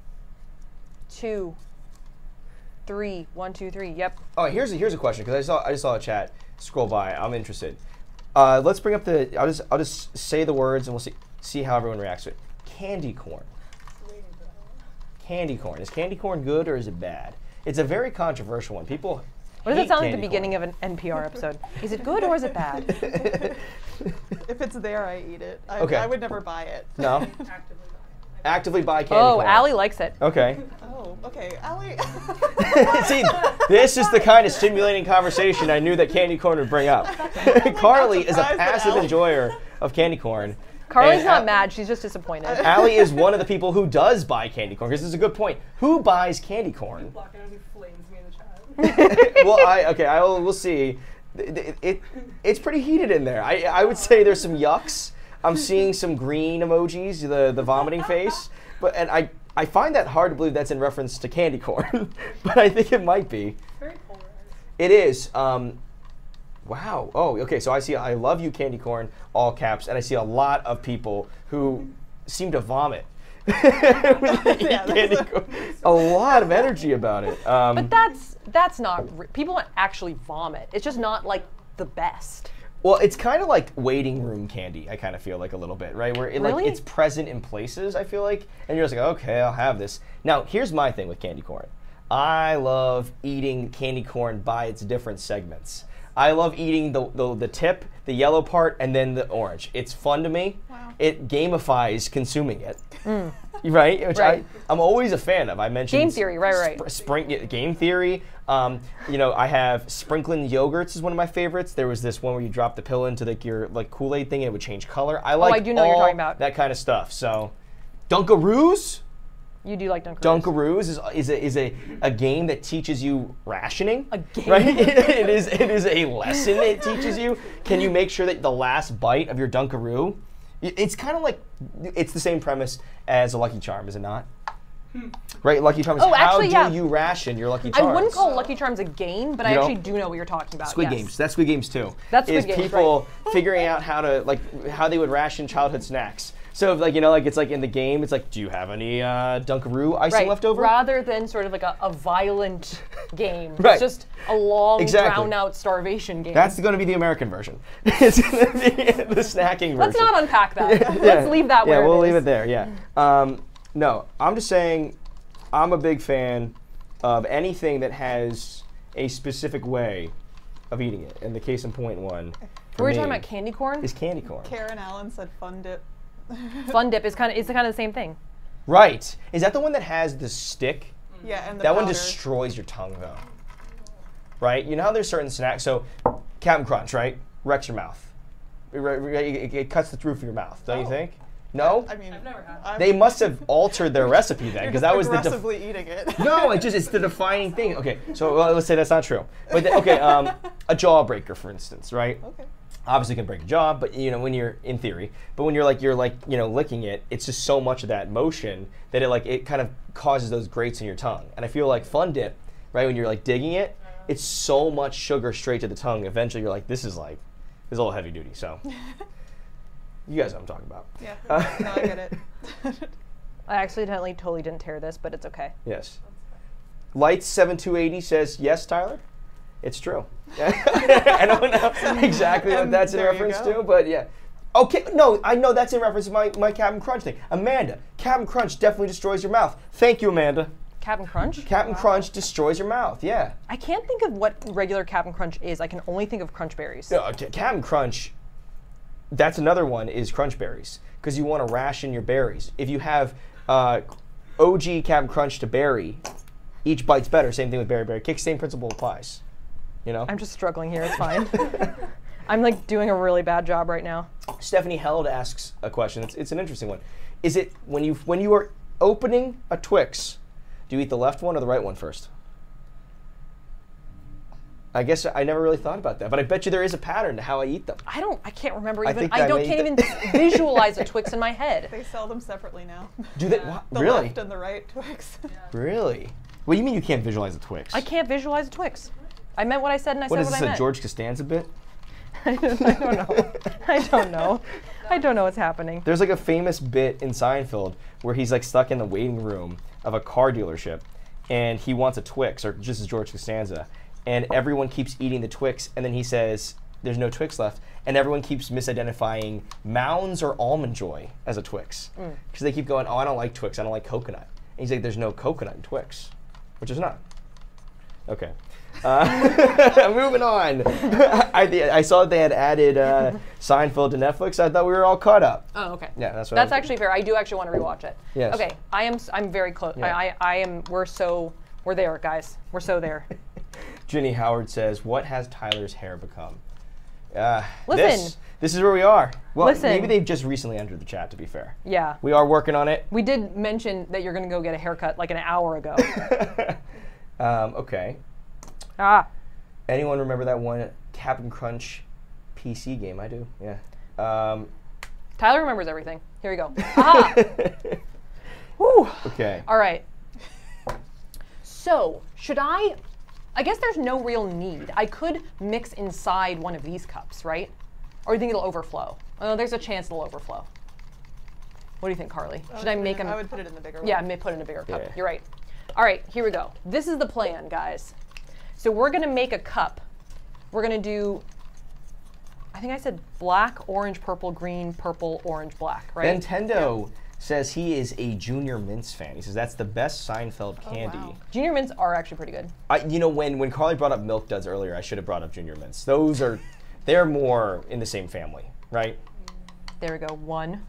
2, 3, 1, 2, 3. Yep. Oh, here's a question because I just saw a chat scroll by. I'm interested. Let's bring up the. I'll just say the words and we'll see how everyone reacts to it. Candy corn. Candy corn. Is candy corn good or is it bad? It's a very controversial one. People. What does it sound like the beginning of an NPR episode? Is it good or is it bad? If it's there, I eat it. I would never buy it. No. actively buy candy corn. Oh, Allie likes it. Okay. Oh, okay, Allie. See, this is the kind of stimulating conversation I knew that candy corn would bring up. Carly is a passive enjoyer of candy corn. Carly's not mad, she's just disappointed. Allie is one of the people who does buy candy corn, because this is a good point. Who buys candy corn? You block it and he flames me in the chat. Well, we'll see. It's pretty heated in there. I would say there's some yucks. I'm seeing some green emojis, the vomiting face, and I find that hard to believe that's in reference to candy corn, but I think it might be. It's very polarized. It is. Wow. Oh, okay. So I see I love you candy corn, all caps, and I see a lot of people who seem to vomit. A lot of energy about it. But that's not, people don't actually vomit. It's just not like the best. Well, it's kind of like waiting room candy, I kind of feel like a little bit, right? Where it, like, it's present in places, I feel like, and you're just like, okay, I'll have this. Now, here's my thing with candy corn. I love eating candy corn by its different segments. I love eating the tip, the yellow part, and then the orange. It's fun to me. Wow. It gamifies consuming it, right? Which I'm always a fan of. I mentioned game theory, game theory. You know, I have sprinkling yogurts is one of my favorites. There was this one where you drop the pill into your Kool-Aid thing and it would change color. I like that kind of stuff. So, Dunkaroos. You do like Dunkaroos. Dunkaroos is a game that teaches you rationing. A game? Right? It is a lesson it teaches you. Can you make sure that the last bite of your Dunkaroo, it's kind of like, it's the same premise as a Lucky Charm, is it not? Right, Lucky Charms. Oh, actually, how do you ration your Lucky Charms? I wouldn't call Lucky Charms a game, but I actually do know what you're talking about. Squid Games. That's Squid Games too. That's Squid Games. Is people figuring out how to how they would ration childhood snacks. So if, it's like in the game, it's like, do you have any Dunkaroo icing left over? Rather than sort of like a violent game, it's just a long, drown-out starvation game. That's going to be the American version. It's going to be the snacking version. Let's not unpack that. Let's leave that where it is. Yeah, we'll leave it there. Yeah. No, I'm just saying, I'm a big fan of anything that has a specific way of eating it. And the case in point one, were you talking about candy corn? Is candy corn. Karen Allen said Fun Dip. Fun Dip is kind of the same thing. Right. Is that the one that has the stick? Yeah, and the powder. That one destroys your tongue, though. Right? You know how there's certain snacks, so Cap'n Crunch, right? Wrecks your mouth. It cuts the roof of your mouth, don't you think? No? I mean, I've never had it. They must have altered their recipe then, because that was the eating it. No, it's the defining thing. Okay, so let's say that's not true. But a jawbreaker, for instance, right? Okay. Obviously can break a jaw, but when you're in theory, but when you're licking it, it's just so much of that motion that it kind of causes those grates in your tongue. And I feel like Fun Dip, right, when you're digging it, it's so much sugar straight to the tongue. Eventually you're like this is a little heavy duty, so. You guys know what I'm talking about. Yeah, no, I get it. I accidentally totally didn't tear this, but it's okay. Yes. Lights7280 says, yes, Tyler? It's true. I don't know exactly what that's in reference to, but yeah. Okay, no, I know that's in reference to my Cap'n Crunch thing. Amanda, Cap'n Crunch definitely destroys your mouth. Thank you, Amanda. Cap'n Crunch? Cap'n Crunch destroys your mouth, yeah. I can't think of what regular Cap'n Crunch is. I can only think of Crunch Berries. No, Cap'n Crunch, that's another one, is Crunch Berries, because you want to ration your berries. If you have OG Cap'n Crunch to berry, each bite's better. Same thing with Berry Berry Kick, same principle applies. You know? I'm just struggling here, it's fine. I'm doing a really bad job right now. Stephanie Held asks a question, it's an interesting one. Is it, when you are opening a Twix, do you eat the left one or the right one first? I guess I never really thought about that, but I bet you there is a pattern to how I eat them. I can't remember even, I can't even visualize a Twix in my head. They sell them separately now. Do they, really? The left and the right Twix. Yeah. Really? What do you mean you can't visualize a Twix? I can't visualize a Twix. I meant what I said, and I said what I meant. What is this, a George Costanza bit? I don't know. I don't know what's happening. There's a famous bit in Seinfeld where he's stuck in the waiting room of a car dealership, and he wants a Twix, or just as George Costanza, and everyone keeps eating the Twix, and then he says, there's no Twix left, and everyone keeps misidentifying Mounds or Almond Joy as a Twix. Because they keep going, oh, I don't like Twix, I don't like coconut. And he's like, there's no coconut in Twix, which is not. Okay. Moving on. I saw that they had added Seinfeld to Netflix. So I thought we were all caught up. Oh, okay. Yeah, that's what. That's actually fair. I do actually want to rewatch it. Yes. Okay. I'm very close. Yeah. I am. We're there, guys. We're so there. Jenny Howard says, "What has Tyler's hair become?" Listen. This is where we are. Well, listen. Maybe they've just recently entered the chat, to be fair. Yeah. We are working on it. We did mention that you're going to go get a haircut like an hour ago. Okay. Ah. Anyone remember that one Cap'n Crunch PC game? I do, yeah. Tyler remembers everything. Here we go. Ah. Woo. Okay. All right. So, should I guess there's no real need. I could mix inside one of these cups, right? Or you think it'll overflow? Oh, there's a chance it'll overflow. What do you think, Carly? Should I make them? I would put it in the bigger one. Yeah, I may put it in a bigger cup. Yeah. You're right. All right, here we go. This is the plan, guys. So we're gonna make a cup. We're gonna do, I think I said black, orange, purple, green, purple, orange, black, right? Nintendo says he is a Junior Mints fan. He says that's the best Seinfeld candy. Wow. Junior Mints are actually pretty good. You know, when Carly brought up Milk Duds earlier, I should have brought up Junior Mints. Those are, they're more in the same family, right? There we go, one.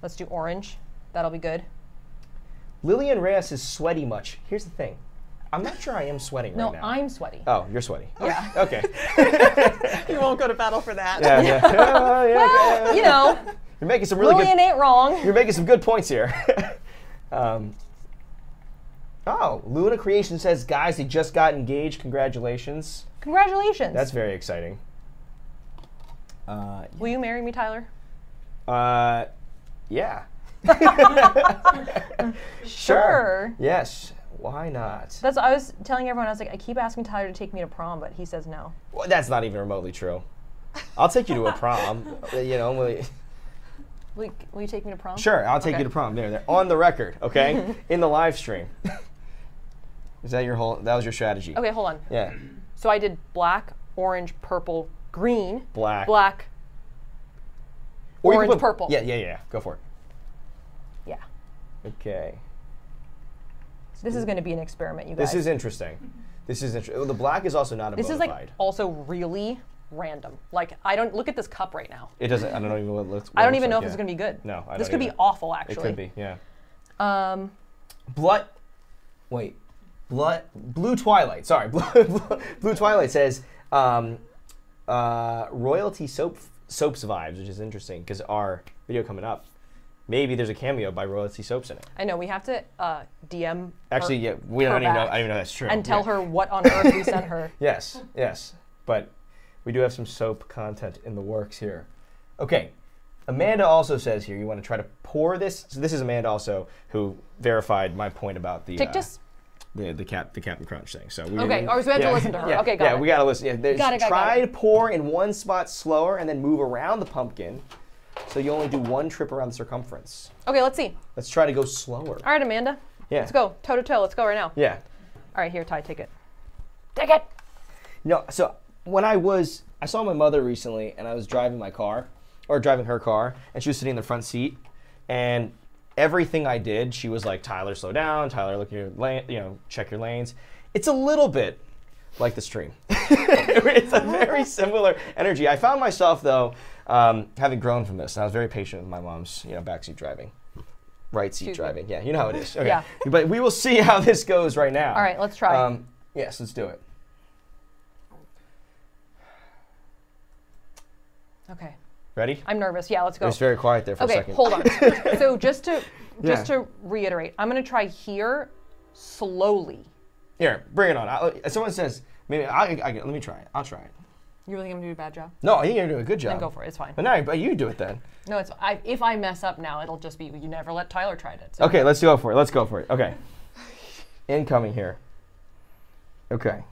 Let's do orange, that'll be good. Lillian Reyes is sweaty much. Here's the thing. I'm not sure I am sweating right now. No, I'm sweaty. Oh, you're sweaty. Yeah. Okay. You won't go to battle for that. Yeah, yeah. Oh, yeah, well, yeah. You know. You're making some really Lillian ain't wrong. You're making some good points here. Oh, Luna Creation says, guys, they just got engaged. Congratulations. Congratulations. That's very exciting. Yeah. Will you marry me, Tyler? Yeah. Sure. Yes. Why not? That's what I was telling everyone. I was like, I keep asking Tyler to take me to prom, but he says no. Well, that's not even remotely true. I'll take you to a prom. You know, will you take me to prom? Sure, I'll take you to prom. There, on the record, okay, in the live stream. Is that your whole? That was your strategy. Okay, hold on. Yeah. So I did black, orange, purple, green. Black. Or orange, purple. Yeah. Go for it. Yeah. Okay. This is going to be an experiment, you guys. This is interesting. This is interesting. The black is also not a bona fide. This is like also really random. Like I don't look at this cup right now. It doesn't. I don't even know what it looks. I don't even know if it's going to be good. No, I don't. This could be awful, actually. It could be. Yeah. Blue Twilight. Sorry, Blue Twilight says royalty soaps vibes, which is interesting because our video coming up. Maybe there's a cameo by Royalty Soaps in it. I know, we have to DM her. Actually, yeah, I don't even know that's true. And tell her what on earth we sent her. Yes. But we do have some soap content in the works here. Okay, Amanda also says here, you want to try to pour this. So this is Amanda also who verified my point about the Tictus? The Cap'n Crunch thing. So we have to listen to her. Yeah. Okay, got it. Yeah, we got to listen. Yeah, try to pour in one spot slower and then move around the pumpkin. So you only do one trip around the circumference. Okay, let's see. Let's try to go slower. All right, Amanda. Yeah. Let's go toe to toe. Let's go right now. Yeah. All right, here, Ty, take it. Take it. No. So when I saw my mother recently, and I was driving her car, and she was sitting in the front seat, and everything I did, she was like, "Tyler, slow down. Tyler, look at your lane. You know, check your lanes." It's a little bit like the stream. It's a very similar energy. I found myself though. Having grown from this, and I was very patient with my mom's, backseat driving, right seat driving. Yeah, you know how it is. Okay. Yeah. But we will see how this goes right now. All right, let's try. Yes, let's do it. Okay. Ready? I'm nervous. Yeah, let's go. It was very quiet there for a second. Okay, hold on. So just to reiterate, I'm gonna try here slowly. Here, bring it on. Someone says maybe let me try it. I'll try it. You really think I'm gonna do a bad job? No, I think you're gonna do a good job. Then go for it. It's fine. But now, you do it then. No, if I mess up now, it'll just be you never let Tyler try it. So. Okay, let's go for it. Let's go for it. Okay, incoming here. Okay.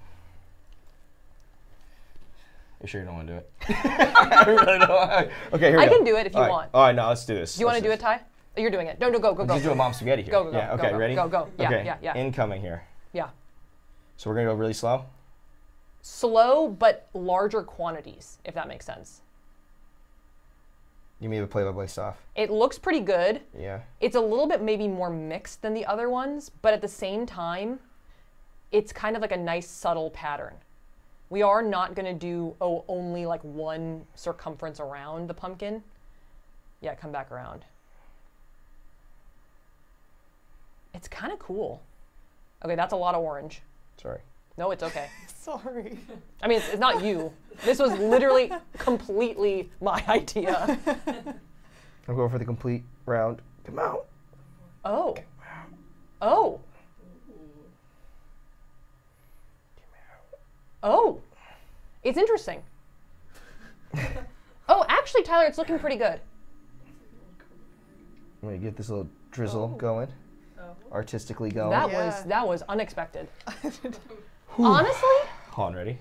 You sure you don't want to do it? I really don't. Okay, here we go. I can do it if you want. All right, no, let's do this. Do you want to do it, Ty? You're doing it. No, go. Let's do a mom spaghetti here. Go. Yeah. Okay, ready? Go. Yeah. Incoming here. Yeah. So we're gonna go really slow. Slow, but larger quantities, if that makes sense. You may have a play-by-play stuff. It looks pretty good. Yeah. It's a little bit maybe more mixed than the other ones, but at the same time, it's kind of like a nice subtle pattern. We are not gonna do, oh, only like one circumference around the pumpkin. Yeah, come back around. It's kind of cool. Okay, that's a lot of orange. Sorry. No, it's okay. Sorry. I mean, it's not you. This was literally completely my idea. I'm going for the complete round. Come out. Oh. Come out. Oh. Oh, it's interesting. Oh, actually, Tyler, it's looking pretty good. I'm gonna get this little drizzle going, artistically going. That was unexpected. Honestly. Hold on, ready?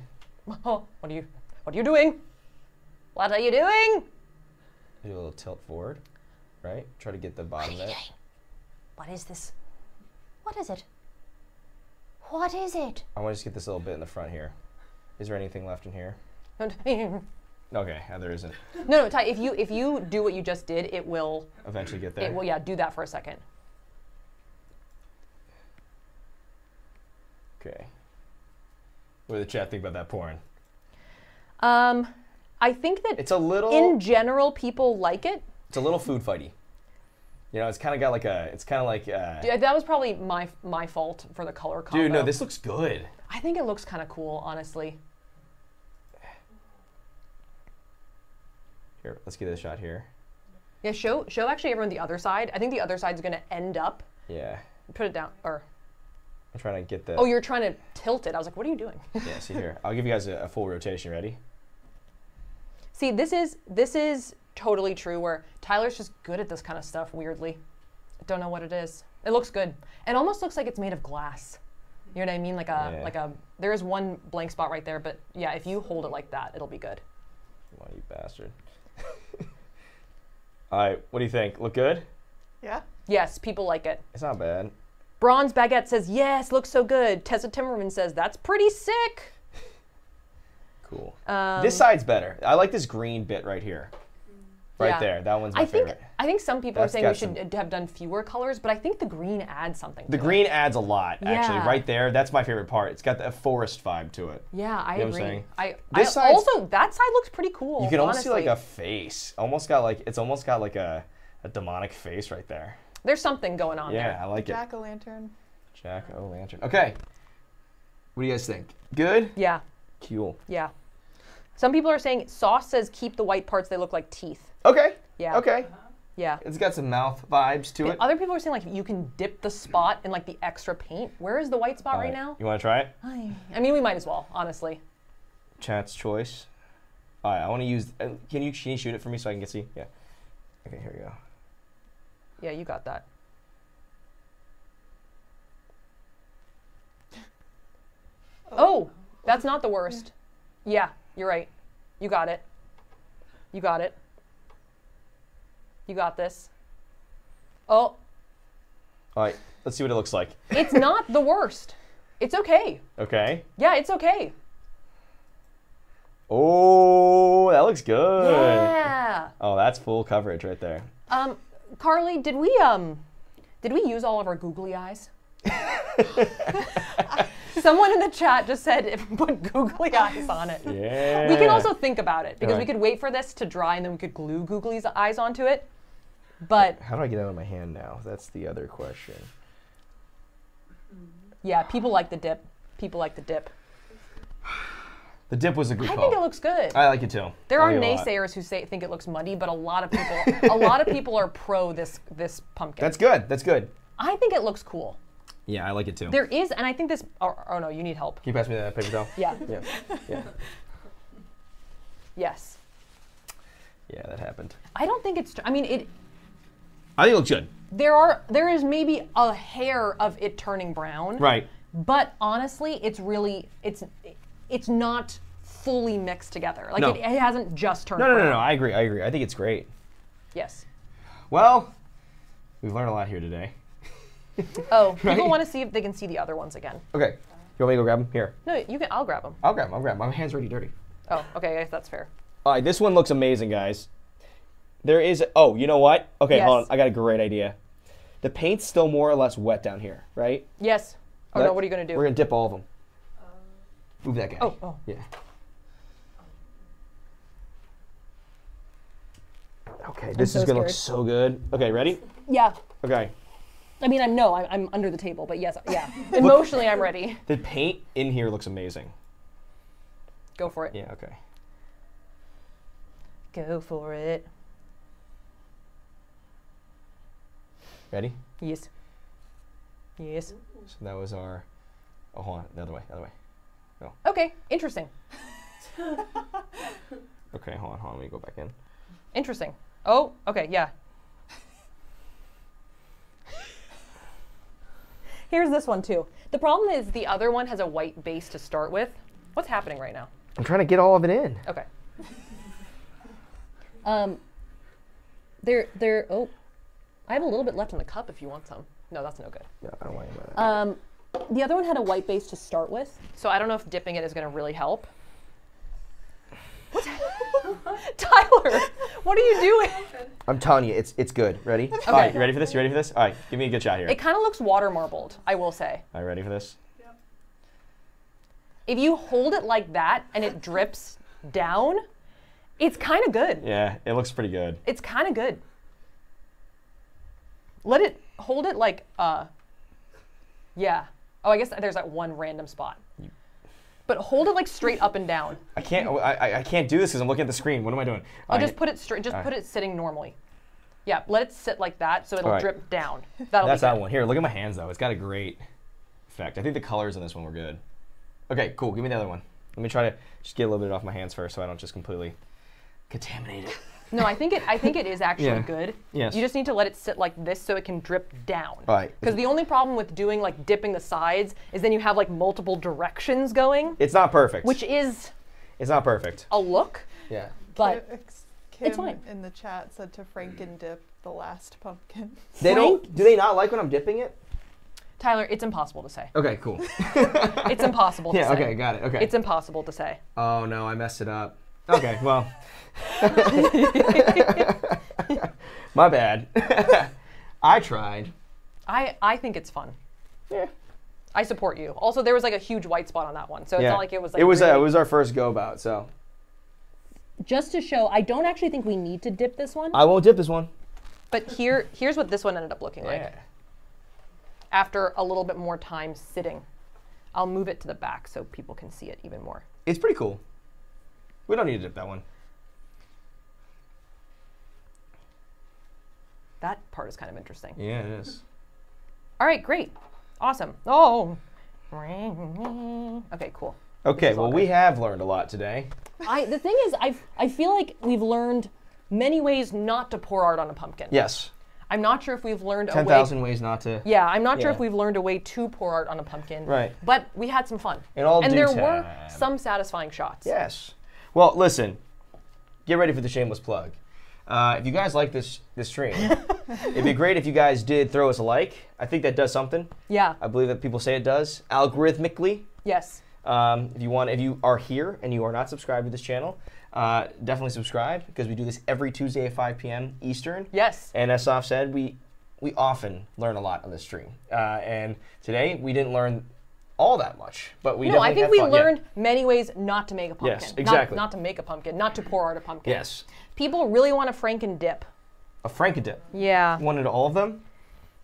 Oh, what are you doing? What are you doing? Do a little tilt forward, right? Try to get the bottom of it. What is this? What is it? What is it? I want to just get this little bit in the front here. Is there anything left in here? Okay, there isn't. No, Ty, if you do what you just did, it will eventually get there. It will, yeah, do that for a second. Okay. What did the chat think about that porn? I think that it's a little, in general, people like it. It's a little food fighty. You know, it's kind of got like a, it's kind of like a... Dude, that was probably my fault for the color combo. Dude, no, this looks good. I think it looks kind of cool, honestly. Here, let's give it a shot here. Yeah, show actually everyone the other side. I think the other side's gonna end up. Yeah. Put it down, or... I'm trying to get the... Oh, you're trying to tilt it. I was like, what are you doing? Yeah, see here. I'll give you guys a full rotation. Ready? See, this is totally true where Tyler's just good at this kind of stuff, weirdly. I don't know what it is. It looks good. It almost looks like it's made of glass. You know what I mean? Like a, there is one blank spot right there, but yeah, if you hold it like that, it'll be good. Come on, you bastard. All right, what do you think? Look good? Yeah. Yes, people like it. It's not bad. Bronze Baguette says, yes, looks so good. Tessa Timmerman says, that's pretty sick. Cool. This side's better. I like this green bit right here. Right there. That one's my favorite. I think some people are saying we should have done fewer colors, but I think the green adds something. The green adds a lot, actually. Right there, that's my favorite part. It's got a forest vibe to it. Yeah, I agree. You know what I'm saying? Also, that side looks pretty cool. You can almost see like a face. It's almost got like a demonic face right there. There's something going on there. Yeah, I like it. Jack-o'-lantern. Jack-o'-lantern. Okay. What do you guys think? Good? Yeah. Cool. Yeah. Some people are saying, Sauce says keep the white parts, they look like teeth. Okay. Yeah. Okay. Yeah. It's got some mouth vibes to it. Other people are saying like you can dip the spot in like the extra paint. Where is the white spot right now? You want to try it? I mean, we might as well, honestly. Chat's choice. All right, I want to use. Can you shoot it for me so I can see? Yeah. Okay, here we go. Yeah, you got that. Oh, that's not the worst. Yeah, you're right. You got it. You got it. You got this. Oh. All right, let's see what it looks like. It's not the worst. It's okay. Okay. Yeah, it's okay. Oh, that looks good. Yeah. Oh, that's full coverage right there. Carly, did we use all of our googly eyes? Someone in the chat just said put googly eyes on it. Yeah. We can also think about it because we could wait for this to dry and then we could glue googly eyes onto it. But how do I get out of my hand now? That's the other question. Yeah, people like the dip. People like the dip. The dip was a good call. I think it looks good. I like it too. There are naysayers who think it looks muddy, but a lot of people are pro this pumpkin. That's good. That's good. I think it looks cool. Yeah, I like it too. There is, and I think this, oh no, you need help. Can you pass me that paper towel? Yeah. Yes. Yeah, that happened. I don't think it's, I think it looks good. There is maybe a hair of it turning brown. Right. But honestly, it's not fully mixed together. Like it hasn't just turned brown. No, I agree. I think it's great. Yes. Well, we've learned a lot here today. Oh, people want to see if they can see the other ones again. Okay, you want me to go grab them? Here. No, you can. I'll grab them. I'll grab them. My hand's already dirty. Oh, okay, I guess that's fair. All right, this one looks amazing, guys. There is, oh, you know what? Okay, hold on, I got a great idea. The paint's still more or less wet down here, right? Yes. Oh, no, what are you going to do? We're going to dip all of them. Move that guy. Oh, oh. Yeah. Okay, this is going to look so good. Okay, ready? Yeah. Okay. I mean, I'm under the table, but yes, yeah. Emotionally, I'm ready. The paint in here looks amazing. Go for it. Yeah, okay. Go for it. Ready? Yes. Yes. So that was our, oh, hold on, the other way, No. Okay, interesting. Okay, hold on, let me go back in. Interesting. Oh, okay, yeah. Here's this one too. The problem is the other one has a white base to start with. What's happening right now? I'm trying to get all of it in. Okay. Oh, I have a little bit left in the cup if you want some. No, that's no good. Yeah, I don't want any of that. The other one had a white base to start with. So I don't know if dipping it is going to really help. What? Tyler, what are you doing? I'm telling you, it's good. Ready? Okay. All right, you ready for this? You ready for this? All right, give me a good shot here. It kind of looks water marbled, I will say. All right, ready for this? Yep. If you hold it like that and it drips down, it's kind of good. Yeah, it looks pretty good. It's kind of good. Let it, hold it like, yeah. Oh, I guess there's that one random spot. But hold it like straight up and down. I can't do this because I'm looking at the screen. What am I doing? I'll just put it straight, just put it sitting normally. Yeah, let it sit like that so it'll drip down. That's that one. Here, look at my hands though. It's got a great effect. I think the colors in this one were good. Okay, cool, give me the other one. Let me try to just get a little bit off my hands first so I don't just completely contaminate it. No, I think it is actually good. Yes. You just need to let it sit like this so it can drip down. Right. Because the only problem with doing like dipping the sides is then you have like multiple directions going. It's not perfect. Which is. It's not perfect. A look. Yeah. But Kim it's fine. In the chat said to Franken-dip the last pumpkin. They don't. Do they not like when I'm dipping it? Tyler, it's impossible to say. Okay, cool. It's impossible to say. Yeah. Okay, got it. Okay. It's impossible to say. Oh no, I messed it up. Okay, well, my bad. I tried. I think it's fun. Yeah. I support you. Also, there was like a huge white spot on that one, so it's not like it was like it was our first go-bout, so. Just to show, I don't actually think we need to dip this one. I won't dip this one. But here's what this one ended up looking like. After a little bit more time sitting. I'll move it to the back so people can see it even more. It's pretty cool. We don't need to dip that one. That part is kind of interesting. Yeah, it is. All right, great. Awesome. Oh. Okay, cool. Okay, well, we have learned a lot today. The thing is, I feel like we've learned many ways not to pour art on a pumpkin. Yes. I'm not sure if we've learned 10,000 ways not to. Yeah, I'm not sure if we've learned a way to pour art on a pumpkin. Right. But we had some fun. In all due time. And there were some satisfying shots. Yes. Well, listen, get ready for the shameless plug. If you guys like this stream, it'd be great if you guys did throw us a like. I think that does something. Yeah. I believe that people say it does, algorithmically. Yes. If you are here and you are not subscribed to this channel, definitely subscribe because we do this every Tuesday at 5 p.m. Eastern. Yes. And as Soph said, we often learn a lot on this stream. And today we didn't learn all that much, but we definitely had fun. No, I think we learned many ways not to make a pumpkin. Yes, exactly. Not to make a pumpkin, not to pour out a pumpkin. Yes. People really want a Franken-dip. A Franken-dip? Yeah. Wanted all of them?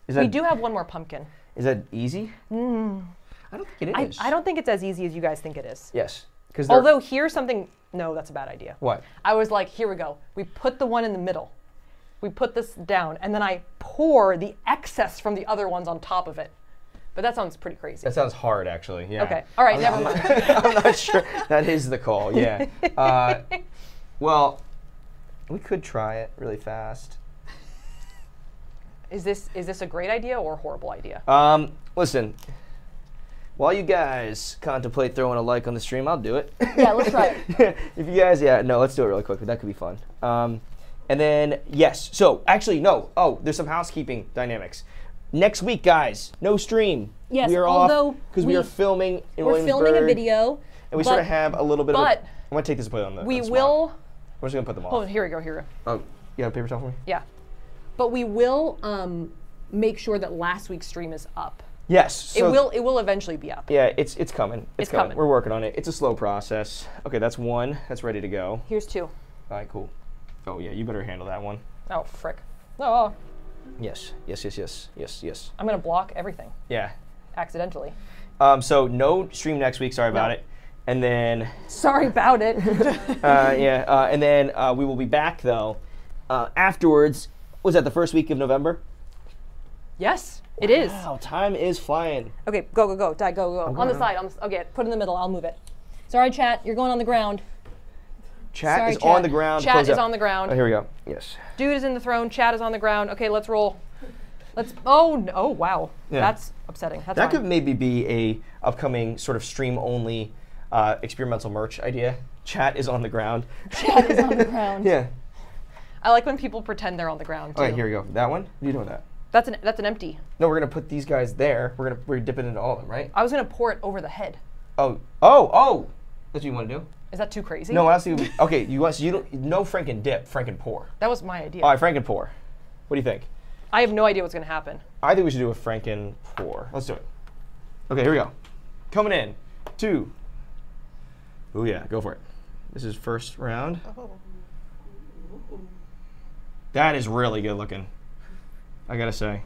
We do have one more pumpkin. Is that easy? Mm. I don't think it is. I don't think it's as easy as you guys think it is. Yes. Although here's something, no, that's a bad idea. What? I was like, here we go. We put the one in the middle. We put this down, and then I pour the excess from the other ones on top of it. But that sounds pretty crazy. That sounds hard, actually. Yeah. Okay. All right. Never mind. I'm not sure. That is the call. Yeah. Well, we could try it really fast. Is this a great idea or a horrible idea? Listen. While you guys contemplate throwing a like on the stream, I'll do it. Yeah, let's try it. If you guys, let's do it really quickly. That could be fun. And then yes. So actually, no. Oh, there's some housekeeping dynamics. Next week, guys, no stream. Yes, we are off because we are filming in Williamsburg. We're filming a video. And we sort of have a little bit of a... I'm going to take this and put it on the We're just going to put them off. Hold on, here we go. Oh, you have a paper towel for me? Yeah. But we will make sure that last week's stream is up. Yes. So it will eventually be up. Yeah, it's coming. It's coming. We're working on it. It's a slow process. Okay, that's one. That's ready to go. Here's two. All right, cool. Oh, yeah, you better handle that one. Oh, frick. Oh. Yes, yes, yes, yes, yes, yes. I'm going to block everything. Yeah. Accidentally. So no stream next week. Sorry about it. And then... Sorry about it. Yeah, and then we will be back, though, afterwards. Was that the first week of November? Yes, it is. Wow, time is flying. Okay, go, go, go. Di, go, go. Okay. On the side. Okay, put it in the middle. I'll move it. Sorry, chat. You're going on the ground. Chat is on the ground. Chat is on the ground. Oh, here we go. Yes. Dude is in the throne. Chat is on the ground. Okay, let's roll. Let's. Oh no! Oh, wow. Yeah. That's upsetting. That's that fine. Could maybe be a upcoming sort of stream only experimental merch idea. Chat is on the ground. Chat is on the ground. Yeah. I like when people pretend they're on the ground. Too. All right, here we go. That one. You know that. That's an empty. No, we're gonna put these guys there. We're dipping into all of them, right? I was gonna pour it over the head. Oh! That's what you want to do. Is that too crazy? No, honestly. Okay, you don't. No Franken dip, Franken pour. That was my idea. All right, Franken pour. What do you think? I have no idea what's gonna happen. I think we should do a Franken pour. Let's do it. Okay, here we go. Coming in, two. Oh yeah, go for it. This is first round. Oh. That is really good looking. I gotta say.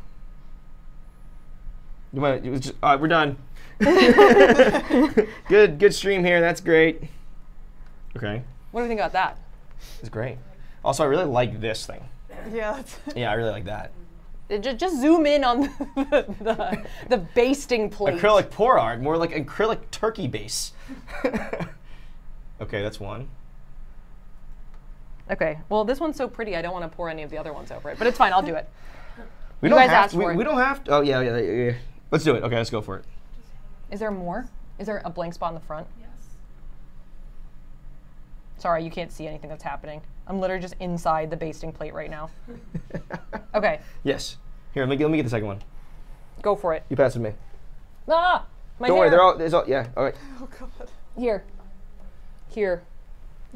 You might. All right, we're done. Good stream here. That's great. Okay. What do you think about that? It's great. Also, I really like this thing. Yeah. Yeah, I really like that. Just zoom in on the basting plate. Acrylic pour art, more like acrylic turkey base. Okay, that's one. Okay. Well, this one's so pretty. I don't want to pour any of the other ones over it, but it's fine. I'll do it. We don't have to. Oh yeah. Let's do it. Okay, let's go for it. Is there more? Is there a blank spot in the front? Yes. Sorry, you can't see anything that's happening. I'm literally just inside the basting plate right now. Okay. Yes. Here, let me get the second one. Go for it. You pass it to me. Ah, my hair. Don't worry, they're all. Yeah. All right. Oh God. Here. You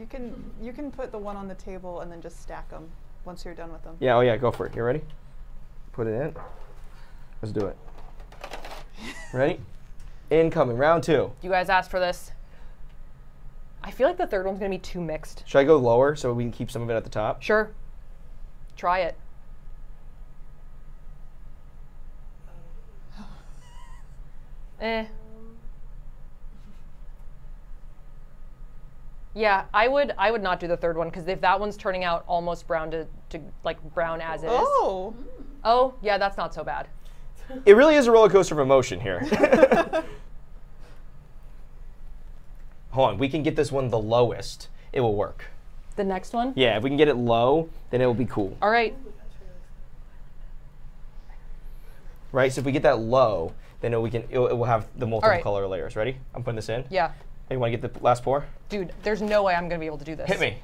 can put the one on the table and then just stack them once you're done with them. Yeah. Oh yeah. Go for it. You ready? Put it in. Let's do it. Ready? Incoming. Round two. You guys asked for this. I feel like the third one's going to be too mixed. Should I go lower so we can keep some of it at the top? Sure. Try it. Eh. Yeah, I would not do the third one because if that one's turning out almost brown to like brown as it is. Oh. Oh, yeah, that's not so bad. It really is a roller coaster of emotion here. Hold on, we can get this one the lowest. It will work. The next one? Yeah, if we can get it low, then it will be cool. All right. Right, so if we get that low, then it will have the multiple color layers. Ready? I'm putting this in. Yeah. Hey, you want to get the last pour? Dude, there's no way I'm going to be able to do this. Hit me.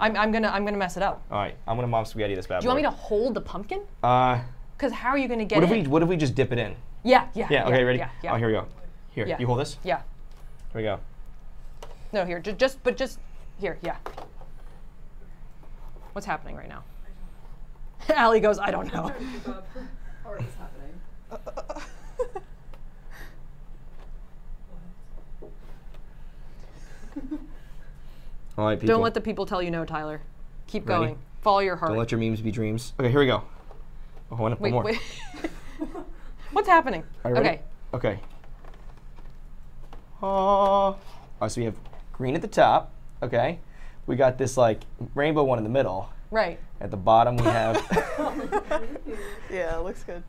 I'm gonna mess it up. All right, I'm gonna mom spaghetti this bad boy. Do you want me to hold the pumpkin? Because how are you gonna get it? What if we just dip it in? Yeah. Okay, ready? Yeah. Oh, here we go. Here, you hold this. Yeah. Here we go. No, here, just here, yeah. What's happening right now? Allie goes, I don't know. Or it's happening. All right, people. Don't let the people tell you no, Tyler. Keep going. Follow your heart. Don't let your memes be dreams. Okay, here we go. Oh, one more. Wait. What's happening? Are you ready? Okay. All right, so we have green at the top. Okay. We got this like rainbow one in the middle. Right. At the bottom we have. Yeah, it looks good.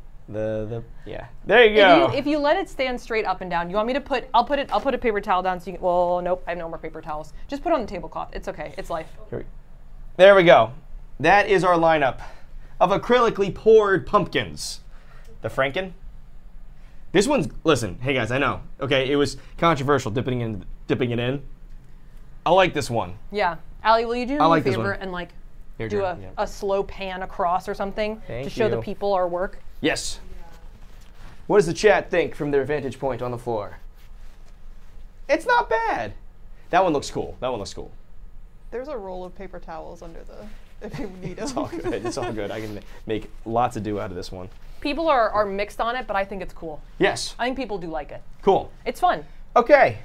Yeah. There you go. If you let it stand straight up and down, you want me to put? I'll put a paper towel down so you can. Well, nope. I have no more paper towels. Just put it on the tablecloth. It's okay. It's life. There we go. That is our lineup of acrylically poured pumpkins. The Franken. This one's. Listen, hey guys, I know. Okay, it was controversial dipping it in. I like this one. Yeah, Allie, will you do me a favor and like do a slow pan across or something to show the people our work? Yes. What does the chat think from their vantage point on the floor? It's not bad. That one looks cool. There's a roll of paper towels under the if you need them. It's all good. It's all good. I can make lots of do out of this one. People are mixed on it, but I think it's cool. Yes. I think people do like it. Cool. It's fun. Okay.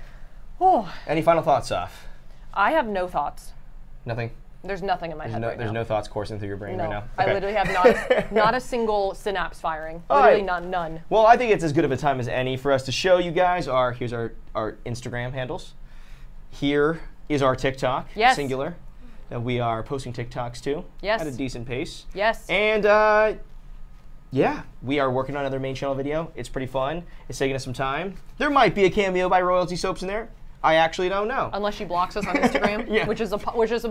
Oh. Any final thoughts, Soph? I have no thoughts. Nothing? There's nothing in my head right now. There's no thoughts coursing through your brain right now? Okay. I literally have not a single synapse firing. Literally none. Well, I think it's as good of a time as any for us to show you guys our, here's our Instagram handles. Here is our TikTok, singular, that we are posting TikToks to at a decent pace. Yes. And yeah, we are working on another main channel video. It's pretty fun. It's taking us some time. There might be a cameo by Royalty Soaps in there. I actually don't know. Unless she blocks us on Instagram, which is a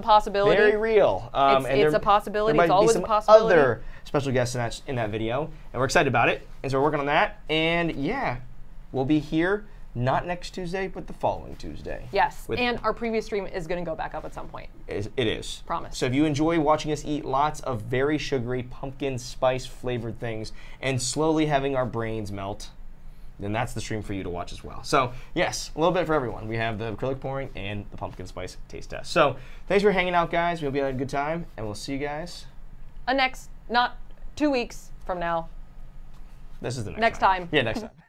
possibility. Very real. It's a possibility. It's always a possibility. There might be some other special guests in that video, and we're excited about it. And so we're working on that. And yeah, we'll be here not next Tuesday, but the following Tuesday. Yes. And our previous stream is going to go back up at some point. It is. Promise. So if you enjoy watching us eat lots of very sugary pumpkin spice flavored things and slowly having our brains melt, then that's the stream for you to watch as well. So yes, a little bit for everyone. We have the acrylic pouring and the pumpkin spice taste test. So thanks for hanging out, guys. We'll be having a good time, and we'll see you guys. Not 2 weeks from now. This is the next time. Yeah, next time.